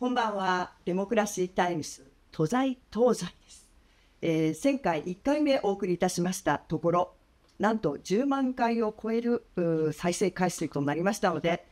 こんばんは、デモクラシータイムス都在東西です。前回1回目お送りいたしましたところ、なんと10万回を超える再生回数となりましたので、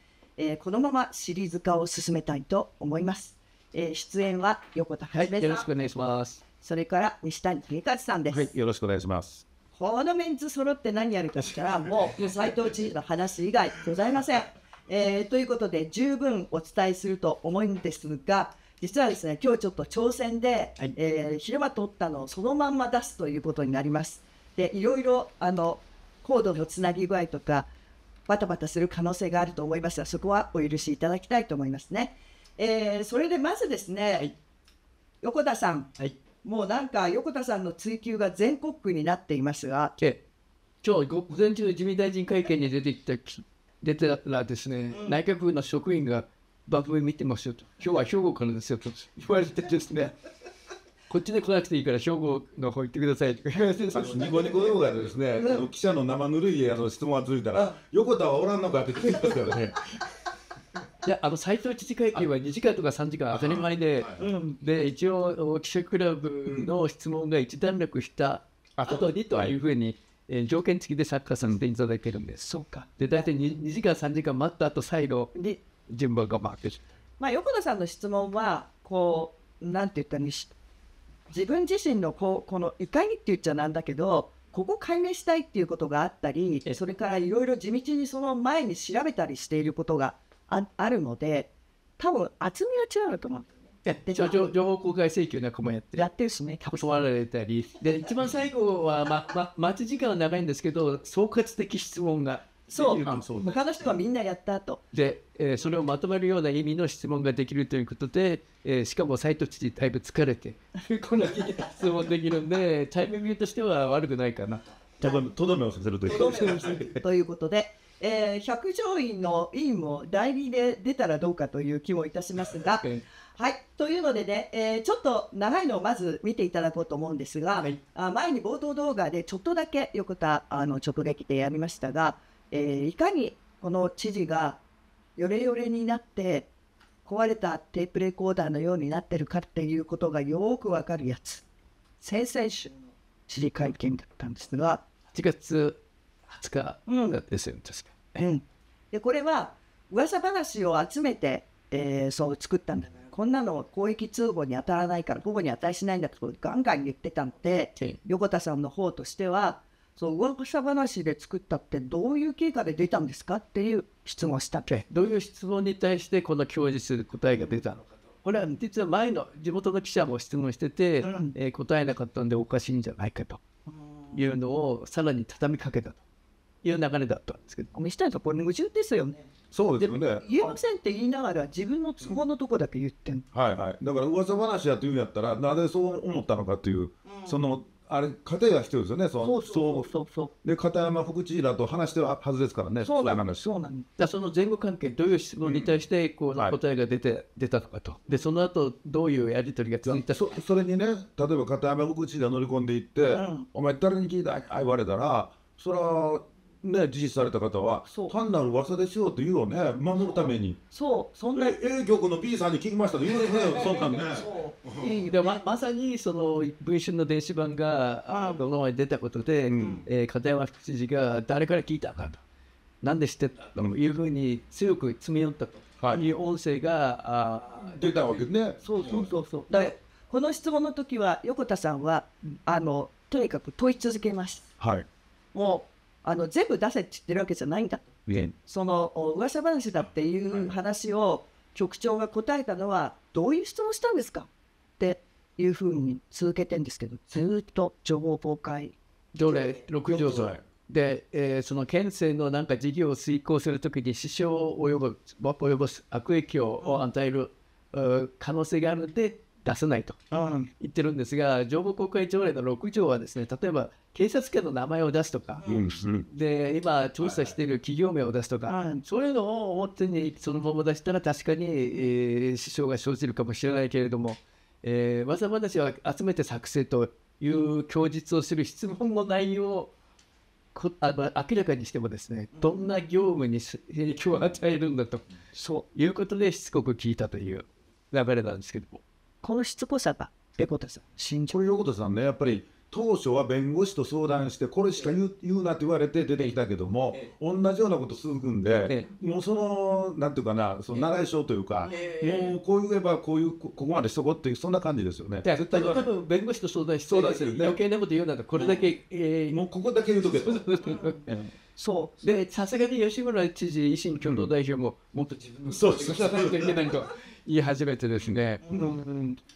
このままシリーズ化を進めたいと思います。出演は横田はじめさん、よろしくお願いします。それから西谷邦和さんです。はい、よろしくお願いします。このメンズ揃って何やるかしたら、もう斎藤知事の話以外ございません。ということで十分お伝えすると思うんですが、実はですね、今日ちょっと挑戦で、はい、昼間撮ったのをそのまんま出すということになります。で、いろいろコードのつなぎ具合とかバタバタする可能性があると思いますが、そこはお許しいただきたいと思いますね。それでまずですね、はい、横田さん、はい、もうなんか横田さんの追及が全国区になっていますが、今日午前中の自民大臣会見に出てたらですね、内閣府の職員が番組見てますよと、今日は兵庫からですよと言われてですね、こっちで来なくていいから兵庫の方行ってくださいとか言われてですね、ニコニコ動画でですね、記者の生ぬるい質問がついたら、横田はおらんのかって聞いてますからね。いや、斎藤知事会見は2時間とか3時間当たり前で、一応、記者クラブの質問が一段落した後にというふうに。条件付きで作家さんでいただけるんです。そうか。で、大体 2時間3時間待った後、最後に順番が回ってる。まあ、横田さんの質問はこう、なんて言ったら、自分自身のこの怒りって言っちゃなんだけど、ここ解明したいっていうことがあったり、それからいろいろ地道にその前に調べたりしていることが あるので、多分厚みは違うと思う。情報公開請求なんかもやってるしね、断られたりで、一番最後は、待ち時間は長いんですけど、総括的質問がそう、他の人はみんなやった後で、それをまとめるような意味の質問ができるということで、しかも斎藤知事だいぶ疲れてこんな質問できるんで、タイミングとしては悪くないかなとどめをさせるということで、百条院の委員も代理で出たらどうかという気もいたしますが、はい、というのでね、ちょっと長いのをまず見ていただこうと思うんですが、はい、前に冒頭動画でちょっとだけ横田直撃でやりましたが、いかにこの知事がよれよれになって壊れたテープレコーダーのようになってるかっていうことがよくわかるやつ、先々週の知事会見だったんですが、8月20日ですよね、確かに。で、これは噂話を集めて、そう作ったんだから、こんなの広域通報に当たらないから、午後に値しないんだとガンガン言ってたので、横田さんの方としては、そう噂話で作ったってどういう経過で出たんですかっていう質問をしたっけ、どういう質問に対してこの供述する答えが出たのかと、これは実は前の地元の記者も質問してて、答えなかったんでおかしいんじゃないかというのをさらに畳みかけたという流れだったんですけど、西谷さん、これ矛盾ですよね。そうですよね、言えませんって言いながら自分の都合のとこだけ言ってんの、はいはい、だから噂話だというんやったら、なぜそう思ったのかという、そのあれ過程が必要ですよね。そうで、片山副知事だと話してははずですからね。そうなんです、そうなんです。その前後関係、どういう質問に対してこう答えが出たのかと、でその後どういうやり取りが続いた、それにね、例えば片山副知事が乗り込んでいって、お前誰に聞いたあ言われたら、それはね、事実された方は単なる噂でしようというをね、守るために、そんな A 局の B さんに聞きましたと言うで、まさにその文春の電子版がこの前出たことで、片山副知事が誰から聞いたかと、なんで知ってたというふうに強く詰め寄ったという音声が出たわけね。そうだからこの質問の時は横田さんはとにかく問い続けました。はい、もう全部出せって言ってるわけじゃないんだと、その噂話だっていう話を局長が答えたのは、どういう質問したんですかっていうふうに続けてんですけど、ずっと情報公開条例6条で、その県政のなんか事業を遂行するときに支障を及ぼす悪影響を与える、可能性があるので出せないと言ってるんですが、情報公開条例の6条はですね、例えば警察官の名前を出すとか、で今調査している企業名を出すとか、そういうのを表にそのまま出したら、確かに、支障が生じるかもしれないけれども、噂話は集めて作成という供述をする質問の内容を明らかにしてもですね、どんな業務に影響を与えるんだと、そういうことでしつこく聞いたという。調べれたんですけども、このしつこさが横田さん、慎重。横田さんね、やっぱり当初は弁護士と相談して、これしか言うなって言われて出てきたけども、同じようなこと続くんで、もうその、なんていうかな、その長い章というか、もうこう言えばこういう、ここまでしとこうっていう、そんな感じですよね。絶対、多分弁護士と相談して、余計なこと言うなら、これだけ、もうここだけ言うとけと。そうで、さすがに吉村知事、維新共同代表も、もっと自分のそうしなきゃいけないと言い始めてですね、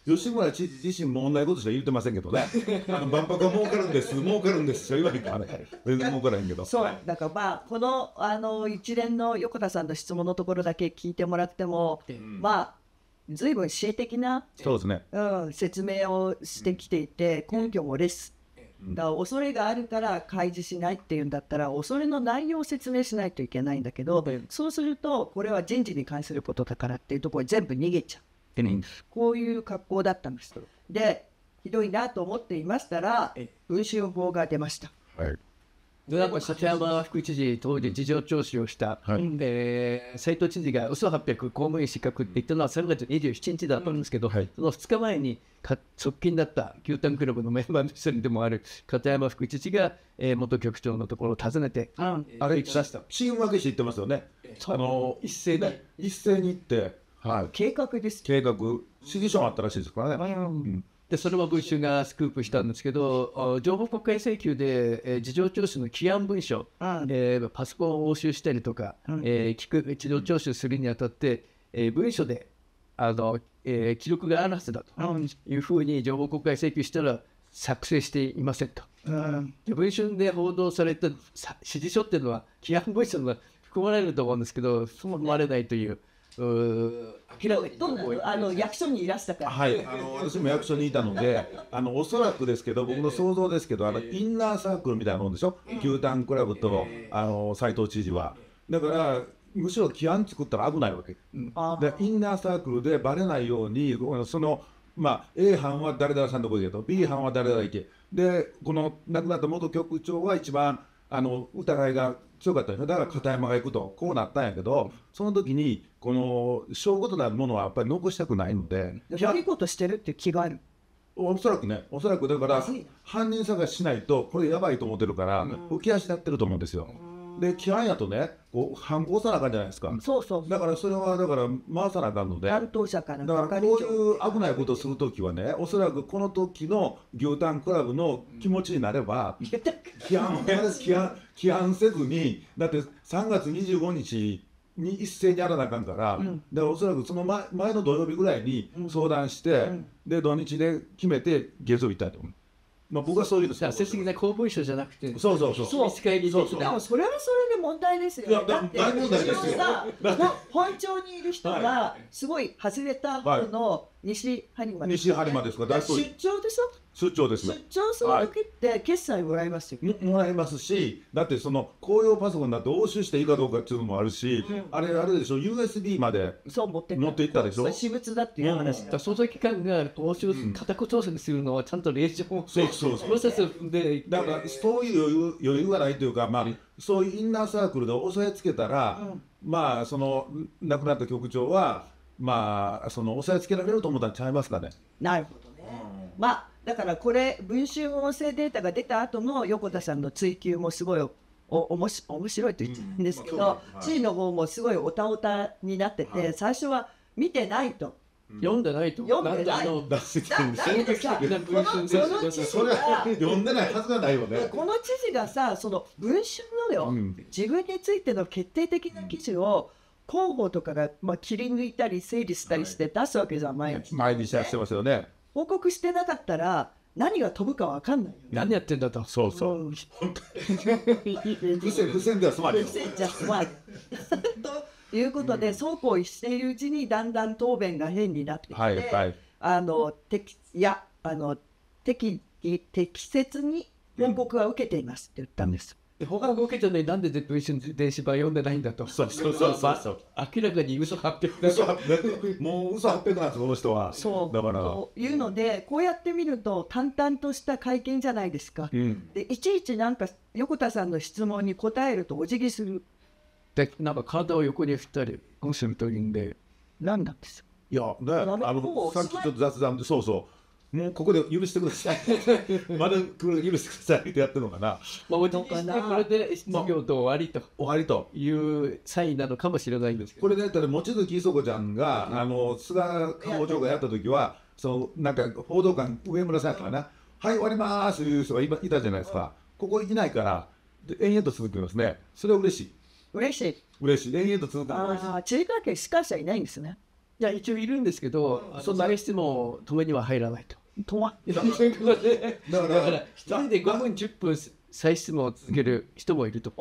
吉村知事自身も同じことしか言ってませんけどね、万博は儲かるんです、儲かるんですと言われたら、全然儲からへんけど、そうだから、まあ、この一連の横田さんの質問のところだけ聞いてもらっても、まあ、ずいぶん恣意的な説明をしてきていて、根拠もです。だから恐れがあるから開示しないっていうんだったら、恐れの内容を説明しないといけないんだけど、そうするとこれは人事に関することだからっていうところに全部逃げちゃう、こういう格好だったんです。で、ひどいなと思っていましたら、文春砲が出ました。立山副知事、当時事情聴取をした斉藤知事が嘘800公務員失格って言ったのは3月27日だったんですけど、その2日前に側近だった牛タンクラブのメンバーの一人でもある片山副知事が元局長のところを訪ねて歩いて出した。チーム分けして行ってますよね。一斉に行って計画です。計画指示書があったらしいですからね。でそれも文春がスクープしたんですけど、情報国会請求で、事情聴取の起案文書、パソコンを押収したりとか、事情聴取するにあたって、文書で記録があるはずだというふうに情報国会請求したら、作成していませんと。で文春で報道された指示書っていうのは、起案文書が含まれると思うんですけど、含まれないという。役所にいらしたから、私も役所にいたので、おそらくですけど、僕の想像ですけど、インナーサークルみたいなもんでしょ、牛タンクラブと斎藤知事は。だからむしろ起案作ったら危ないわけ、インナーサークルでばれないように、そのまあ A 班は誰々さんのとこ行けと、 B 班は誰々行けで、この亡くなった元局長は一番疑いが強かったよね。だから片山が行くとこうなったんやけど、その時にこの証拠となるものはやっぱり残したくないので、悪いことしてるって気がある、おそらくね、おそらくだから犯人探ししないとこれやばいと思ってるから浮き足立ってると思うんですよ。で起案やとね、こう犯行さなあかんじゃないですか。そうそう、だからそれはだから回さなあかんので、担当者からだからこういう危ないことをするときはね、おそらくこの時の牛タンクラブの気持ちになれば、起案せずに、だって3月25日に一斉にやらなあかんから、でおそらくその 前の土曜日ぐらいに相談して、で土日で決めて月曜日行ったいと思う。まあ僕はそういうのです。正式な公文書じゃなくて、そうそうそう。それはそれで問題ですよね。だって本庁にいる人がすごい外れた方の西播磨。西播磨ですか。出張でしょ。出張ですね。出張する時って決済もらえますよ。もらえますし、だってその公用パソコンだと押収していいかどうかっていうのもあるし、あれあれでしょ。USB まで持っていったでしょ。私物だっていう話。捜査機関が押収家宅調査するのはちゃんと令状を。そうそう。だからそういう余裕がないというか、まあそういうインナーサークルで押さえつけたら、まあその亡くなった局長はまあその押さえつけられると思ったんちゃいますかね。なるほどね。まあだからこれ文春音声データが出た後の横田さんの追及もすごい面白いと言ってるんですけど、知事の方もすごいおたおたになってて、最初は見てないと。読んでないと。読んでない。この知事がさ、その文春のよ、自分についての決定的な記事を広報とかが切り抜いたり整理したりして出すわけじゃない。毎日やってますよね。報告してなかったら何が飛ぶかわかんないよね。何やってんだと。そうそう。不正では済まない。不正じゃ済まない。ということで、そうこうしているうちにだんだん答弁が変になってきて、適切に報告は受けていますって言ったんです。報告を受けてるのになんで文春電子版読んでないんだと。明らかに嘘800だ。もう嘘800なんです、この人は。そう。だから。というので、こうやって見ると淡々とした会見じゃないですか。でいちいちなんか横田さんの質問に答えるとお辞儀する。でなんか体を横に振ったり、コンセントリンで、なんなんですよ。いやね、さっきちょっと雑談で、そうそう、もうここで許してください、まだ許してくださいってやってるのかな。まあ、おじいさんがこれで失業と終わりと、終わりというサインなのかもしれないんですけど、これだったら、望月磯子ちゃんが、菅官房長がやった時は、なんか報道官、上村さんからな、はい、終わりますという人がいたじゃないですか、ここいないから、延々と続きますね、それは嬉しい。嬉しい。嬉しい。延々と続く。ああ、注意関係しかしいないんですね。いや、一応いるんですけど、そんなにしても止めには入らないと。止まってだから、一人で5分、10分再質問を続ける人もいると。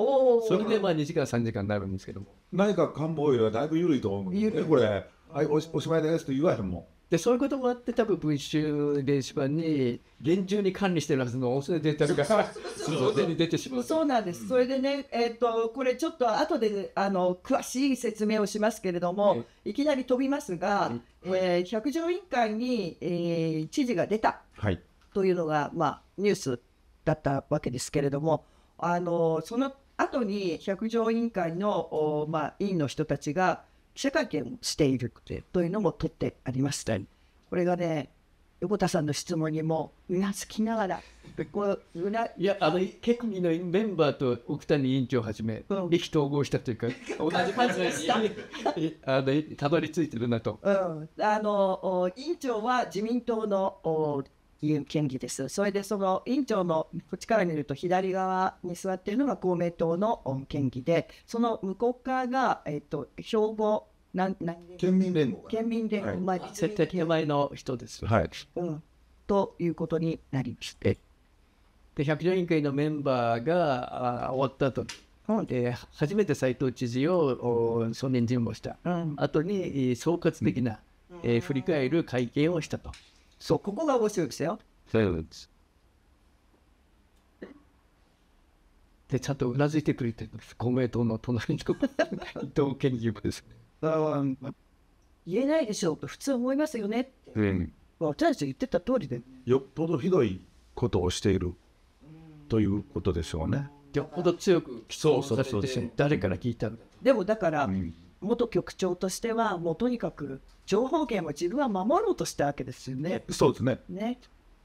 それでまあ2時間、3時間になるんですけども。内閣官房よりはだいぶ緩いと思う。緩い。これ、おしまいですと言われても。で、そういうこともあって、多分文春電子版に厳重に管理してるはずの音声データが表に出てしまう。そうなんです。それでね、これちょっと後で詳しい説明をしますけれども、いきなり飛びますが、百条委員会に、知事が出たというのが、まあ、ニュースだったわけですけれども、その後に百条委員会の、まあ、委員の人たちが、記者会見をしているというのも取ってありました。これがね、横田さんの質問にもうなずきながら、いや、結構みんなメンバーと奥谷委員長をはじめ、意気投合したというか、同じ感じでした。たどり着いてるなと。委員長は自民党の県議です。それで、その委員長のこっちから見ると左側に座っているのが公明党の県議で、その向こう側が、兵庫県民連合。県民連合。はい、絶対手前の人です。はい。ということになりまして。で、百条委員会のメンバーが終わった後、初めて斉藤知事を承認尋問した、後に総括的な、振り返る会見をしたと。そう、ここが面白いですよ。で、ちゃんとうなずいてくれてるんです。公明党の隣の伊藤県議部ですね。言えないでしょうと普通思いますよね。私たち言ってた通りで。よっぽどひどいことをしているということでしょうね。よっぽど強く起訴されて、誰から聞いたの？でもだから、元局長としては、もうとにかく情報源を自分は守ろうとしたわけですよね。そうですね。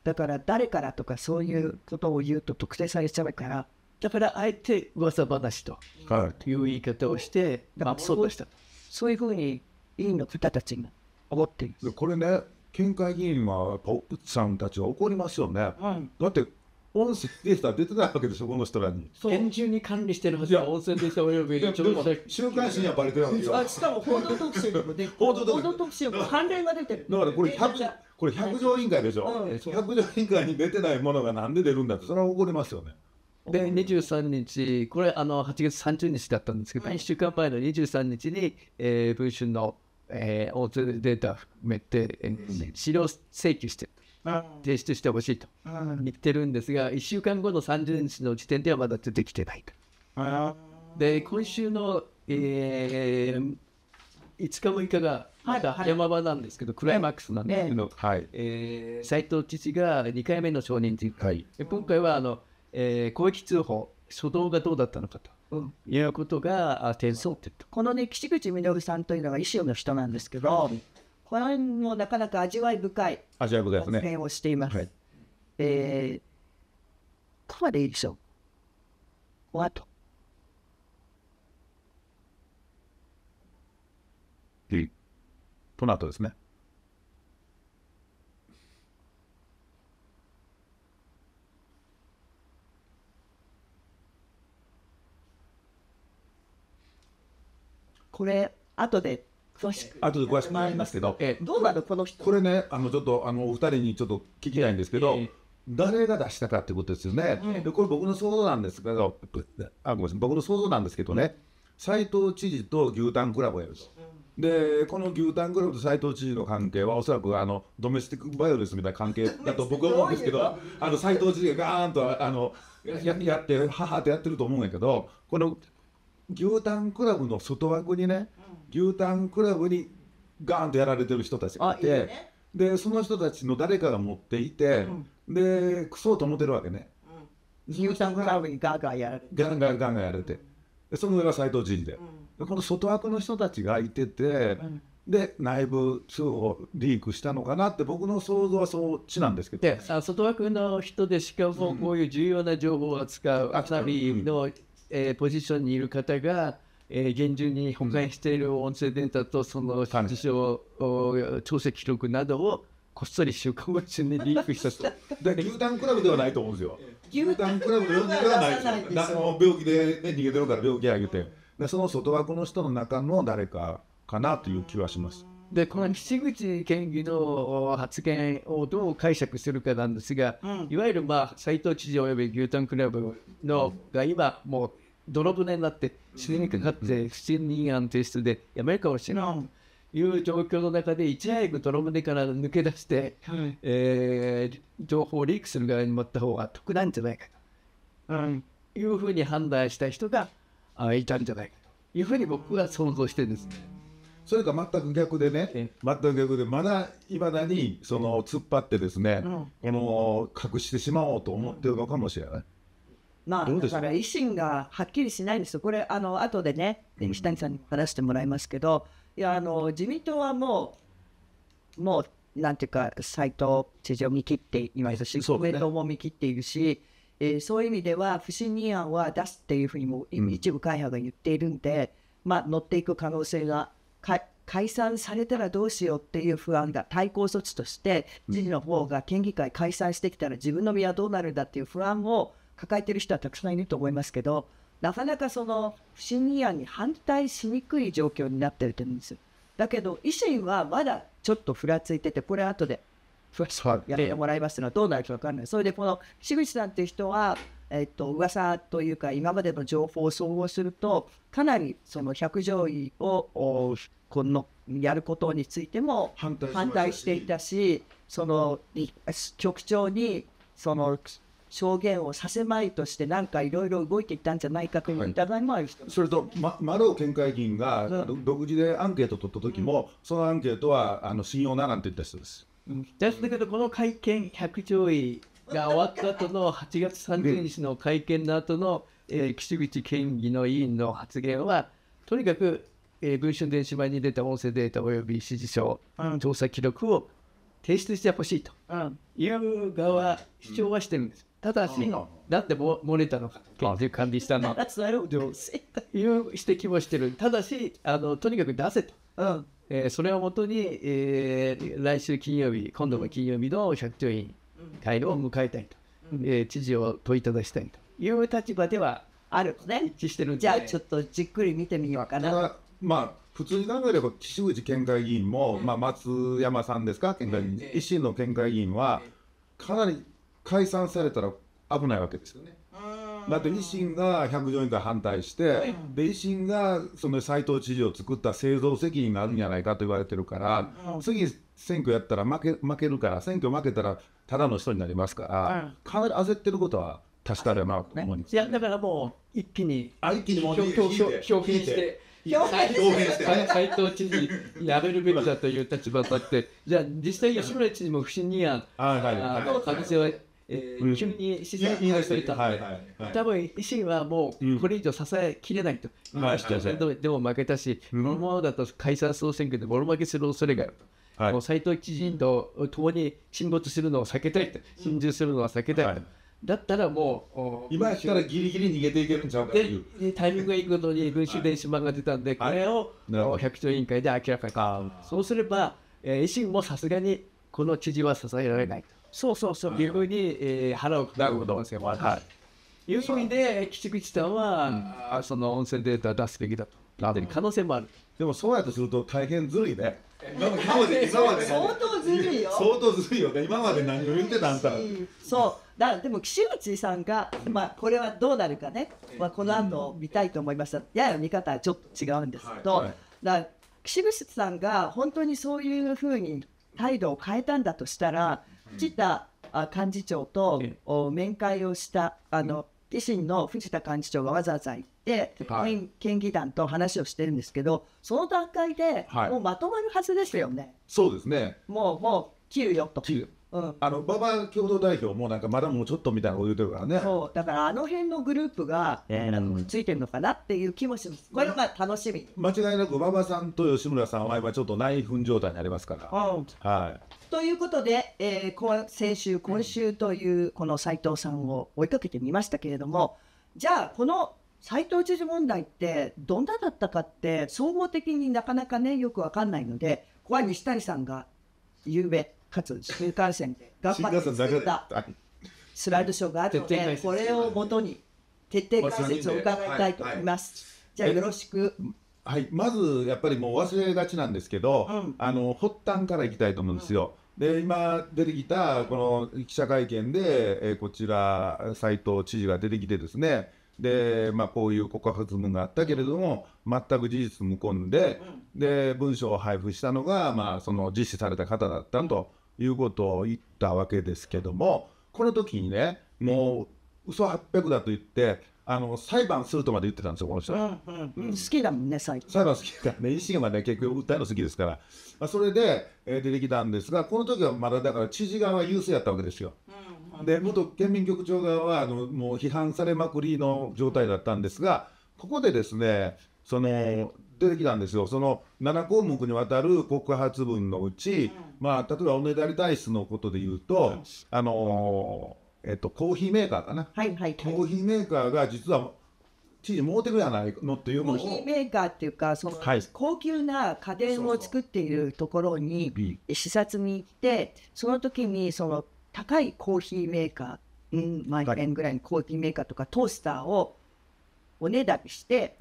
だから誰からとかそういうことを言うと特定されちゃうから、だからあえて噂話という言い方をして、そういうふうに委員の方たちが怒っています。これね、県会議員は奥さんたちは怒りますよね。だって音声データ出てないわけでしょ、この人らに。厳重に管理してるはずだ、音声データおよび週刊誌にはバレてないんですよ。しかも報道特集にも出てる。報道特集も関連が出てる。だからこれ百条委員会でしょ。百条委員会に出てないものがなんで出るんだって、それは怒りますよね。で、23日、これ8月30日だったんですけど、1週間前の23日に、文春の音声データ含めて、資料請求してる。提出してほしいと言ってるんですが、1週間後の30日の時点ではまだ出てきてないと。で、今週の5日、6日がまだ山場なんですけど、クライマックスなんですけど、斉藤知事が2回目の承認というか、今回は広域通報、初動がどうだったのかということが点数を取った。このね、岸口実さんというのが維新の人なんですけど。これもなかなか味わい深い発言をしています。はい、ここまでいいでしょう。この後。この後ですね。これ、後で。あとで詳しくなりますけど、どうなるこの人。これね、ちょっとお二人にちょっと聞きたいんですけど、誰が出したかってことですよね。で、これ僕の想像なんですけど、ごめんなさい、僕の想像なんですけどね、斉藤知事と牛タンクラブをやる。で、この牛タンクラブと斉藤知事の関係はおそらくドメスティックバイオレスみたいな関係だと僕は思うんですけど、斉藤知事がガーンとやってははってやってると思うんやけど、この牛タンクラブの外枠にね、牛タンクラブにガーンとやられてる人たちがいて、で、その人たちの誰かが持っていて、で、クソと思ってるわけね。牛タンクラブにガーガーやられて。ガーガーやられて。その上が斉藤知事で。この外枠の人たちがいてて、で内部通報リークしたのかなって僕の想像はそっちなんですけど、外枠の人でしかもこういう重要な情報を扱うアサリのポジションにいる方が厳重に保管している音声データとその実証調査記録などをこっそり週刊文春にリークした人で、牛タンクラブではないと思うんですよ。牛タンクラブの呼んではないですよ。病気で、ね、逃げてるから病気あげて、でその外枠の人の中の誰かかなという気はします。でこの岸口県議の発言をどう解釈するかなんですが、うん、いわゆる斎藤知事および牛タンクラブのが今もう泥船になって自然にかかって不信任案提出でやめるかもしれないという状況の中でいち早く泥船から抜け出して、うん情報をリークする側に持った方が得なんじゃないかと、うん、いうふうに判断した人がいたんじゃないかというふうに僕は想像してるんですね。それが全く逆でね、全く逆で、まだいまだにその突っ張ってですね、隠してしまおうと思ってるのかもしれない。まあ、だから維新がはっきりしないんですよ、これ、後でね、西谷さんに話してもらいますけど、いや自民党はもうなんていうか、斎藤知事を見切っていますし、公明党も見切っているし、そういう意味では、不信任案は出すっていうふうにも、一部会派が言っているんで、乗っていく可能性が。解散されたらどうしようっていう不安が対抗措置として知事の方が県議会解散してきたら自分の身はどうなるんだっていう不安を抱えている人はたくさんいると思いますけど、なかなかその不信任案に反対しにくい状況になっていると思うんですよ。だけど維新はまだちょっとふらついてて、これ後でやってもらいますのはどうなるか分からない。それでこの岸口さんっていう人は噂というか今までの情報を総合するとかなりその百条委をこのやることについても反対していたし、その局長にその証言をさせまいとしてなんかいろいろ動いていたんじゃないかという疑いもある。それと、丸尾県会議員が独自でアンケートを取った時も、そのアンケートは信用ならんと言った人です。だけどこの会見百条委が終わった後の8月30日の会見の後の岸口県議の委員の発言は、とにかく文春電子版に出た音声データおよび指示書、調査記録を提出してほしいという側、主張はしてるんです。ただし、なんで漏れたのか、県で管理したのかという指摘もしてる。ただし、とにかく出せと。それをもとに、来週金曜日、今度の金曜日の百条委員会を迎えたいと、知事を問いただしたいという立場ではあるとね、一致してるんじゃちょっとじっくり見てみようかな。普通に考えれば、岸口県会議員も、松山さんですか、県会議員、維新の県会議員は、かなり解散されたら危ないわけですよね。だって維新が百条委員会反対して、維新がその斎藤知事を作った製造責任があるんじゃないかと言われてるから、次、選挙やったら負けるから、選挙負けたらただの人になりますから、かなり焦ってることは確かだなと思います。いや、だからもう、一気に、斎藤知事にやめるべきだという立場だって、じゃあ、実際、吉村知事も不信任案の可能性は。急に支持に入っていたので、多分維新はもうこれ以上支えきれないと、でも負けたし、このままだと解散・総選挙でボロ負けする恐れがあると、もう斎藤知事と共に沈没するのを避けたいと、心中するのは避けたいと、だったらもう、今からギリギリ逃げていけるんちゃうかというタイミングがいいことに、文春電子版が出たんで、これを百条委員会で明らかに、そうすれば維新もさすがにこの知事は支えられないと。そういうふうに腹をくくることですよ。いう意味で、岸口さんはその音声データを出すべきだと、可能性もある。でもそうやとすると大変ずるいね。相当ずるいよ。相当ずるいよね。今まで何を言ってたんだろう。そう。でも岸口さんが、これはどうなるかね、この後見たいと思いました。やや見方はちょっと違うんですけど、岸口さんが本当にそういうふうに態度を変えたんだとしたら、藤田幹事長と面会をした維新の藤田幹事長がわざわざ行って県議団と話をしてるんですけど、その段階でもうまとまるはずですよね。そうですね。もう切るよと。馬場共同代表もなんかまだもうちょっとみたいなこと言うてるからね。そうだからあの辺のグループがついてるのかなっていう気もします。これが楽しみ。間違いなく馬場さんと吉村さんは今ちょっと内紛状態になりますから。はい。ということで、先週今週というこの斉藤さんを追いかけてみましたけれども、じゃあこの斉藤知事問題ってどんなだったかって総合的になかなかねよく分かんないので、ここは西谷さんがゆうべかつ新幹線で頑張って作ったスライドショーがあるので、これをもとに徹底解説を伺いたいと思います。じゃあよろしく。はい、まずやっぱりもう忘れがちなんですけど、発端からいきたいと思うんですよ。で今出てきたこの記者会見で、こちら斉藤知事が出てきてですね。でこういう告発文があったけれども全く事実無根で、で文書を配布したのが、その実施された方だったということを言ったわけですけども、この時にねもう嘘800だと言って裁判するとまで言ってたんですよ、この人。好きだもんね、裁判好きだね。石井がね結局訴えの好きですから、それで出てきたんですが、この時はまだだから知事側は優勢だったわけですよ。で元県民局長側はもう批判されまくりの状態だったんですが、ここでですね出てきたんですよ。その7項目にわたる告発文のうち、例えばおねだり体質のことで言うと、コーヒーメーカーかな、コーヒーメーカーが実は知事もうてるやないのっていうのを、コーヒーメーカーっていうかその高級な家電を作っているところに視察に行って、その時にその高いコーヒーメーカー、毎円ぐらいのコーヒーメーカーとかトースターをおねだりして、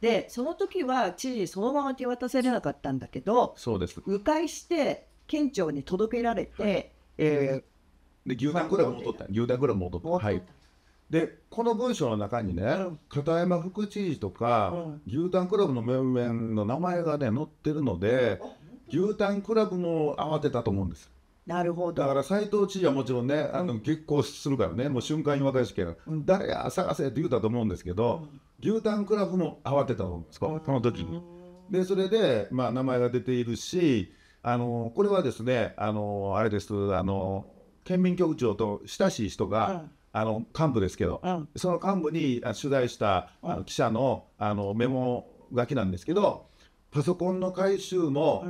でその時は知事そのまま手渡されなかったんだけど、迂回して県庁に届けられて、牛タンクラブも取った、牛タンクラブも取った。でこの文書の中にね、片山副知事とか、牛タンクラブの面々の名前がね載ってるので、牛タンクラブも慌てたと思うんです。なるほど。だから斉藤知事はもちろんね激高するからね、もう瞬間に若いしけど、誰や探せって言うたと思うんですけど、牛タンクラブも慌てたと思うんですこの時に。でそれで名前が出ているし、これはですねあれです、県民局長と親しい人が幹部ですけど、その幹部に取材した記者のメモ書きなんですけど。パソコンの回収も、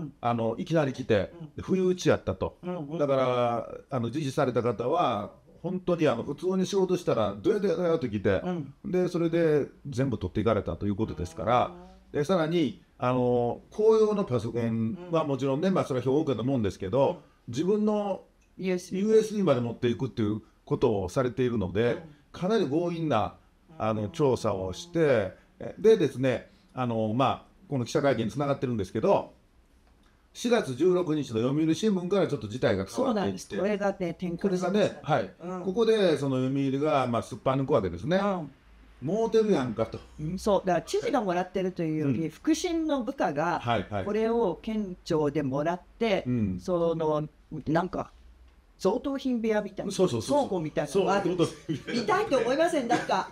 いきなり来て、不意打ちやったと。だから自治された方は本当に普通に仕事したらどうやってやると来て、でそれで全部取っていかれたということですから。でさらに公用のパソコンはもちろんね、それは評価だと思うんですけど、自分の USB まで持っていくっていうことをされているので、かなり強引な調査をして、でですねこの記者会見につながってるんですけど、4月16日の読売新聞からちょっと事態が変わっていって、これがね、ここでその読売がすっぱ抜くわけですね。もうてるやんかと。そうだから知事がもらってるというより、腹心の部下がこれを県庁でもらって、そのなんか贈答品部屋みたいな倉庫みたいなのがある。見たいと思いません？なんか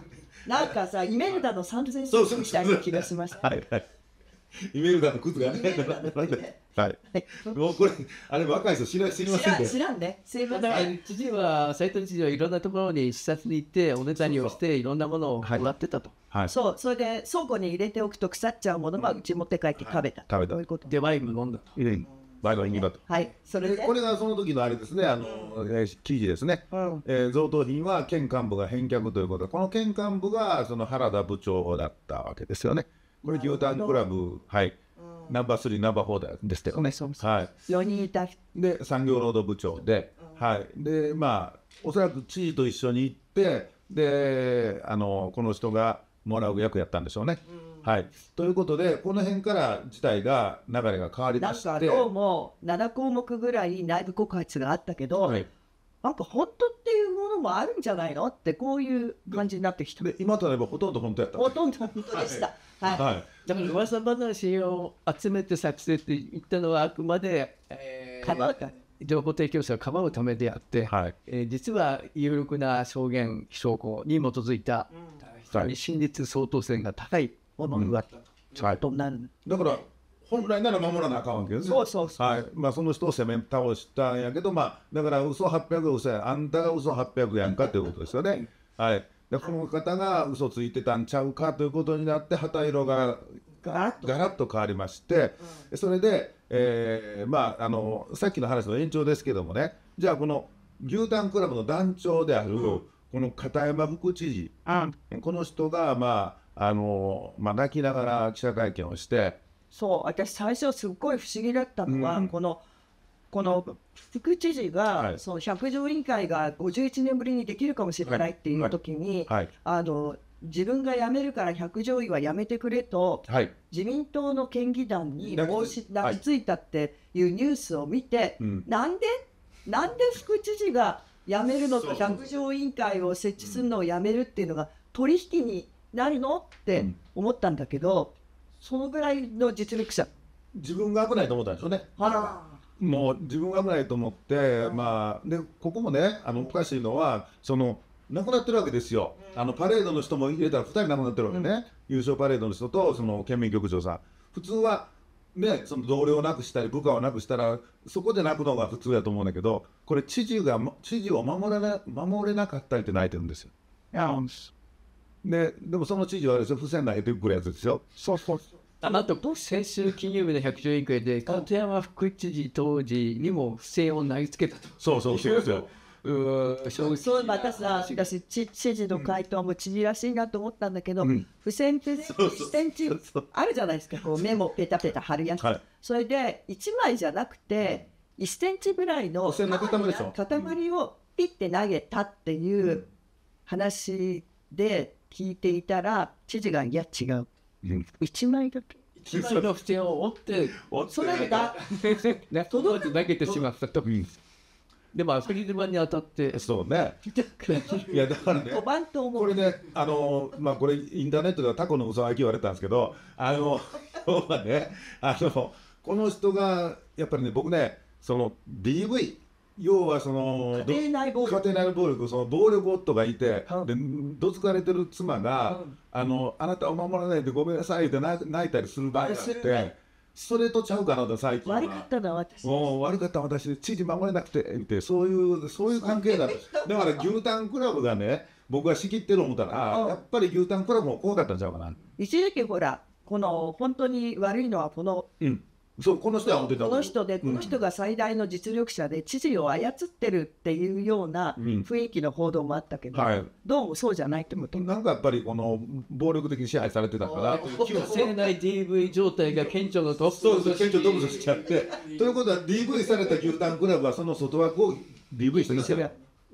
さ、イメルダの3000円みたいな気がしました。イメルダの靴がね、もうこれ、あれ、若い人、知りませんけど、知らんね、すいません。斉藤知事はいろんなところに視察に行って、おねだりをして、いろんなものをもらってたと。そう、それで倉庫に入れておくと腐っちゃうものはうち持って帰って食べた。で、ワインも飲んだと。ワインも飲んだと。これがその時のあれですね、記事ですね。贈答品は県幹部が返却ということで、この県幹部が原田部長だったわけですよね。これ牛タンクラブ、ナンバー3、ナンバー4ですけどね、4人いたで、産業労働部長で、で、おそらく知事と一緒に行って、で、この人がもらう役やったんでしょうね。ということで、この辺から事態が、流れが変わりまして、なんかどうも7項目ぐらい内部告発があったけど、なんか本当っていうものもあるんじゃないのって、こういう感じになってきた。今となればほとんど本当やった。ほとんど本当でした。だから噂話を集めて作成って言ったのはあくまで情報提供者をかばうためであって、実は有力な証言証拠に基づいた非常に真実相当性が高いものがあったと。だから本来なら守らなあかんわけですよね。その人を攻め倒したんやけど、だから嘘800嘘や、あんたが嘘800やんかということですよね。はい、でこの方が嘘ついてたんちゃうかということになって、旗色がガラッと変わりまして、それで、さっきの話の延長ですけどもね、じゃあこの牛タンクラブの団長である、この片山副知事、この人が、泣きながら記者会見をして、そう、私、最初、すっごい不思議だったのは、この副知事が、その百条委員会が51年ぶりにできるかもしれないっていう時に、自分が辞めるから百条委は辞めてくれと、自民党の県議団に申し付いたっていうニュースを見て、なんで副知事が辞めるのと、百条委員会を設置するのを辞めるっていうのが、取引になるのって思ったんだけど。そのぐらいの実力者、自分が危ないと思ったんでしょうね。もう自分が危ないと思って、でここもね、おかしいのは、亡くなってるわけですよ、パレードの人も入れたら2人亡くなってるわけね、優勝パレードの人とその県民局長さん、普通は、ね、その同僚をなくしたり、部下をなくしたら、そこで泣くのが普通だと思うんだけど、これ、知事を守れなかったりって泣いてるんですよ。でもその知事は付箋投げてくるやつですよ。あと先週金曜日の百条委員会で片山副知事当時にも付箋を投げつけたと。そうですよ。またさ、私知事の回答も知事らしいなと思ったんだけど、付箋ってあるじゃないですか、こうメモペタペタ貼るやつ。それで1枚じゃなくて1センチぐらいの塊をピッて投げたっていう話で。聞いていたら、知事が、いや違う、1枚だけ、1枚の付箋を折って、それが、届いて投げてしまったと。でも、それに当たって、そうね、いやだからね、これね、これ、インターネットではタコの嘘は言われたんですけど、今日はね、この人が、やっぱりね、僕ね、DV。要は家庭内暴力、その暴力夫がいて、どつかれてる妻が、あなたを守らないでごめんなさいって泣いたりする場合があって、それとちゃうかなと、最近は。悪かったのは私。悪かったのは私、知事守れなくてって、そういう関係だった。だから牛タンクラブがね、僕が仕切ってる思ったら、やっぱり牛タンクラブも怖かったんちゃうかな。一時期ほら、本当に悪いのはこの人が最大の実力者で知事を操ってるっていうような雰囲気の報道もあったけど、どうもそうじゃないってこと。なんかやっぱりこの暴力的に支配されてたから性内 DV 状態が顕著のトップとしちゃって、ということは DV された牛タンクラブはその外枠を DV してきた。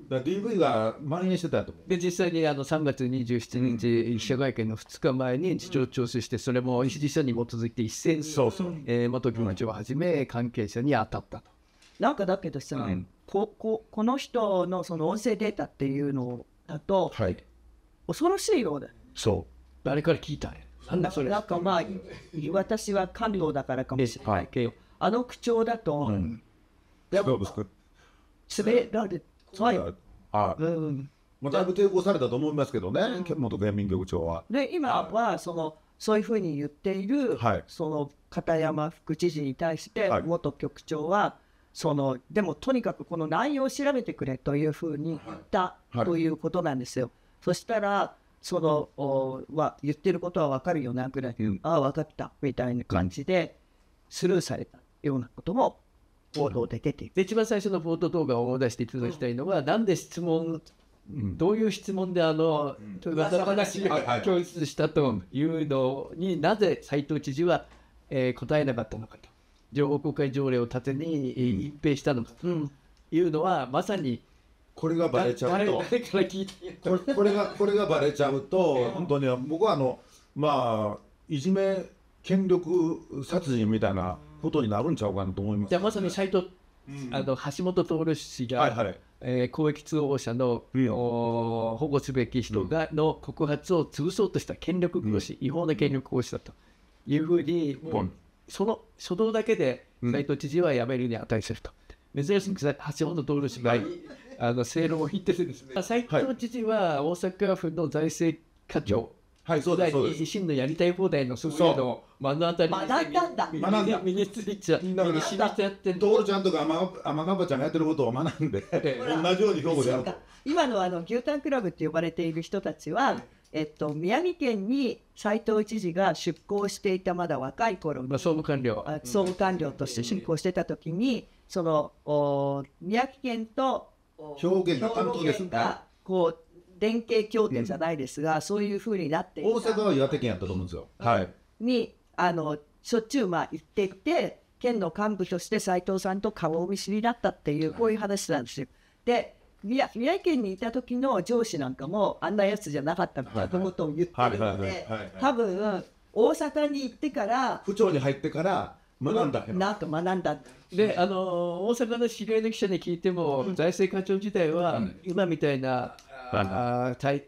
DV が蔓延してたと。で実際に3月27日、記者会見の2日前に事情聴取して、それも実際に基づいて1000元議長をはじめ関係者に当たったと。なんかだけどさ、この人のその音声データっていうのだと、恐ろしいようで、誰から聞いたんや、なんだそれ。なんか私は官僚だからかもしれないけど、口調だと、滑られて。だいぶ抵抗されたと思いますけどね、元県民局長は。で、今はそういうふうに言っている片山副知事に対して、元局長は、でもとにかくこの内容を調べてくれというふうに言ったということなんですよ。そしたら、言ってることは分かるよなぐらい、ああ、分かったみたいな感じで、スルーされたようなことも。一番最初の冒頭動画を出していただきたいのは、なんで質問、どういう質問で噂話を供述したというのに、なぜ斎藤知事は答えなかったのかと、情報公開条例を盾に隠蔽したのかというのは、まさにこれがばれちゃうと、これがばれちゃうと、本当に僕はいじめ、権力殺人みたいな。ことになるんちゃうかなと思います。じゃあまさに橋本徹氏が公益通報者の保護すべき人の告発を潰そうとした権力行使、違法な権力行使だというふうに、その初動だけで斎藤知事は辞めるに値すると。珍しく橋本徹氏が正論を言ってるんですね。斎藤知事は大阪府の財政課長真のやりたい放題のそういうのを目の当たりに学んだんだ。学んだ。身についちゃって。トールちゃんとか天川ちゃんがやってることを学んで、同じように兵庫でやろう。今の牛タンクラブって呼ばれている人たちは、宮城県に斉藤知事が出向していたまだ若い頃に総務官僚として出向してた時に、その宮城県と兵庫県がこう連携協定じゃないですが、そういうふうになっていた。大阪は岩手県やったと思うんですよ。にしょっちゅう行っていて、県の幹部として斉藤さんと顔見知りだったっていう、こういう話なんですよ。で宮城県にいた時の上司なんかもあんなやつじゃなかったみたいなことを言ってるので、多分大阪に行ってから府庁に入ってから学んだなと学んだで、大阪の知り合いの記者に聞いても、財政課長時代は今みたいな体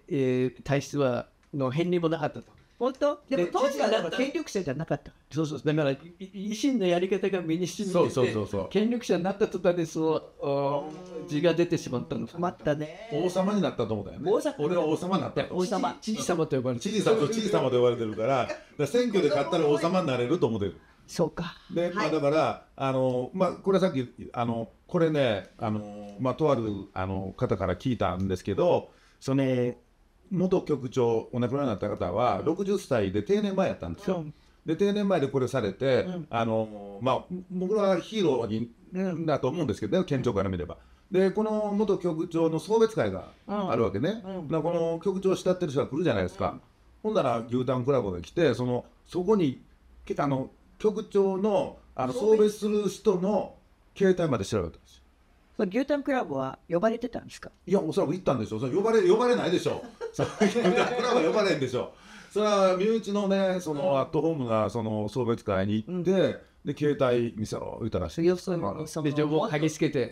質はの変にもなかったと。本当でも当時は権力者じゃなかった。そうそう、だから維新のやり方が身に染みてて、権力者になった途端にそう字が出てしまったの。困ったね。王様になったと思ったよね。俺は王様になった。王様、知事様と呼ばれてる。知事さんと知事様と呼ばれてるから、選挙で勝ったら王様になれると思ってる。そうか。で、だからこれはさっきこれね、とある方から聞いたんですけど、その元局長お亡くなりになった方は60歳で定年前やったんですよ。で、定年前でこれされて、僕らはヒーローだと思うんですけどね、県庁から見れば。で、この元局長の送別会があるわけね。この局長を慕ってる人が来るじゃないですか。ほんなら牛タンクラブが来て、そこに局長の送別する人の携帯まで調べたんですよ。牛タンクラブは呼ばれてたんですか？いや、おそらく行ったんでしょう。呼ばれないでしょう。牛タンクラブは呼ばれんでしょう。それは身内のね、アットホームな送別会に行って、で、携帯見せろ言ったらしい。で、情報を嗅ぎつけて、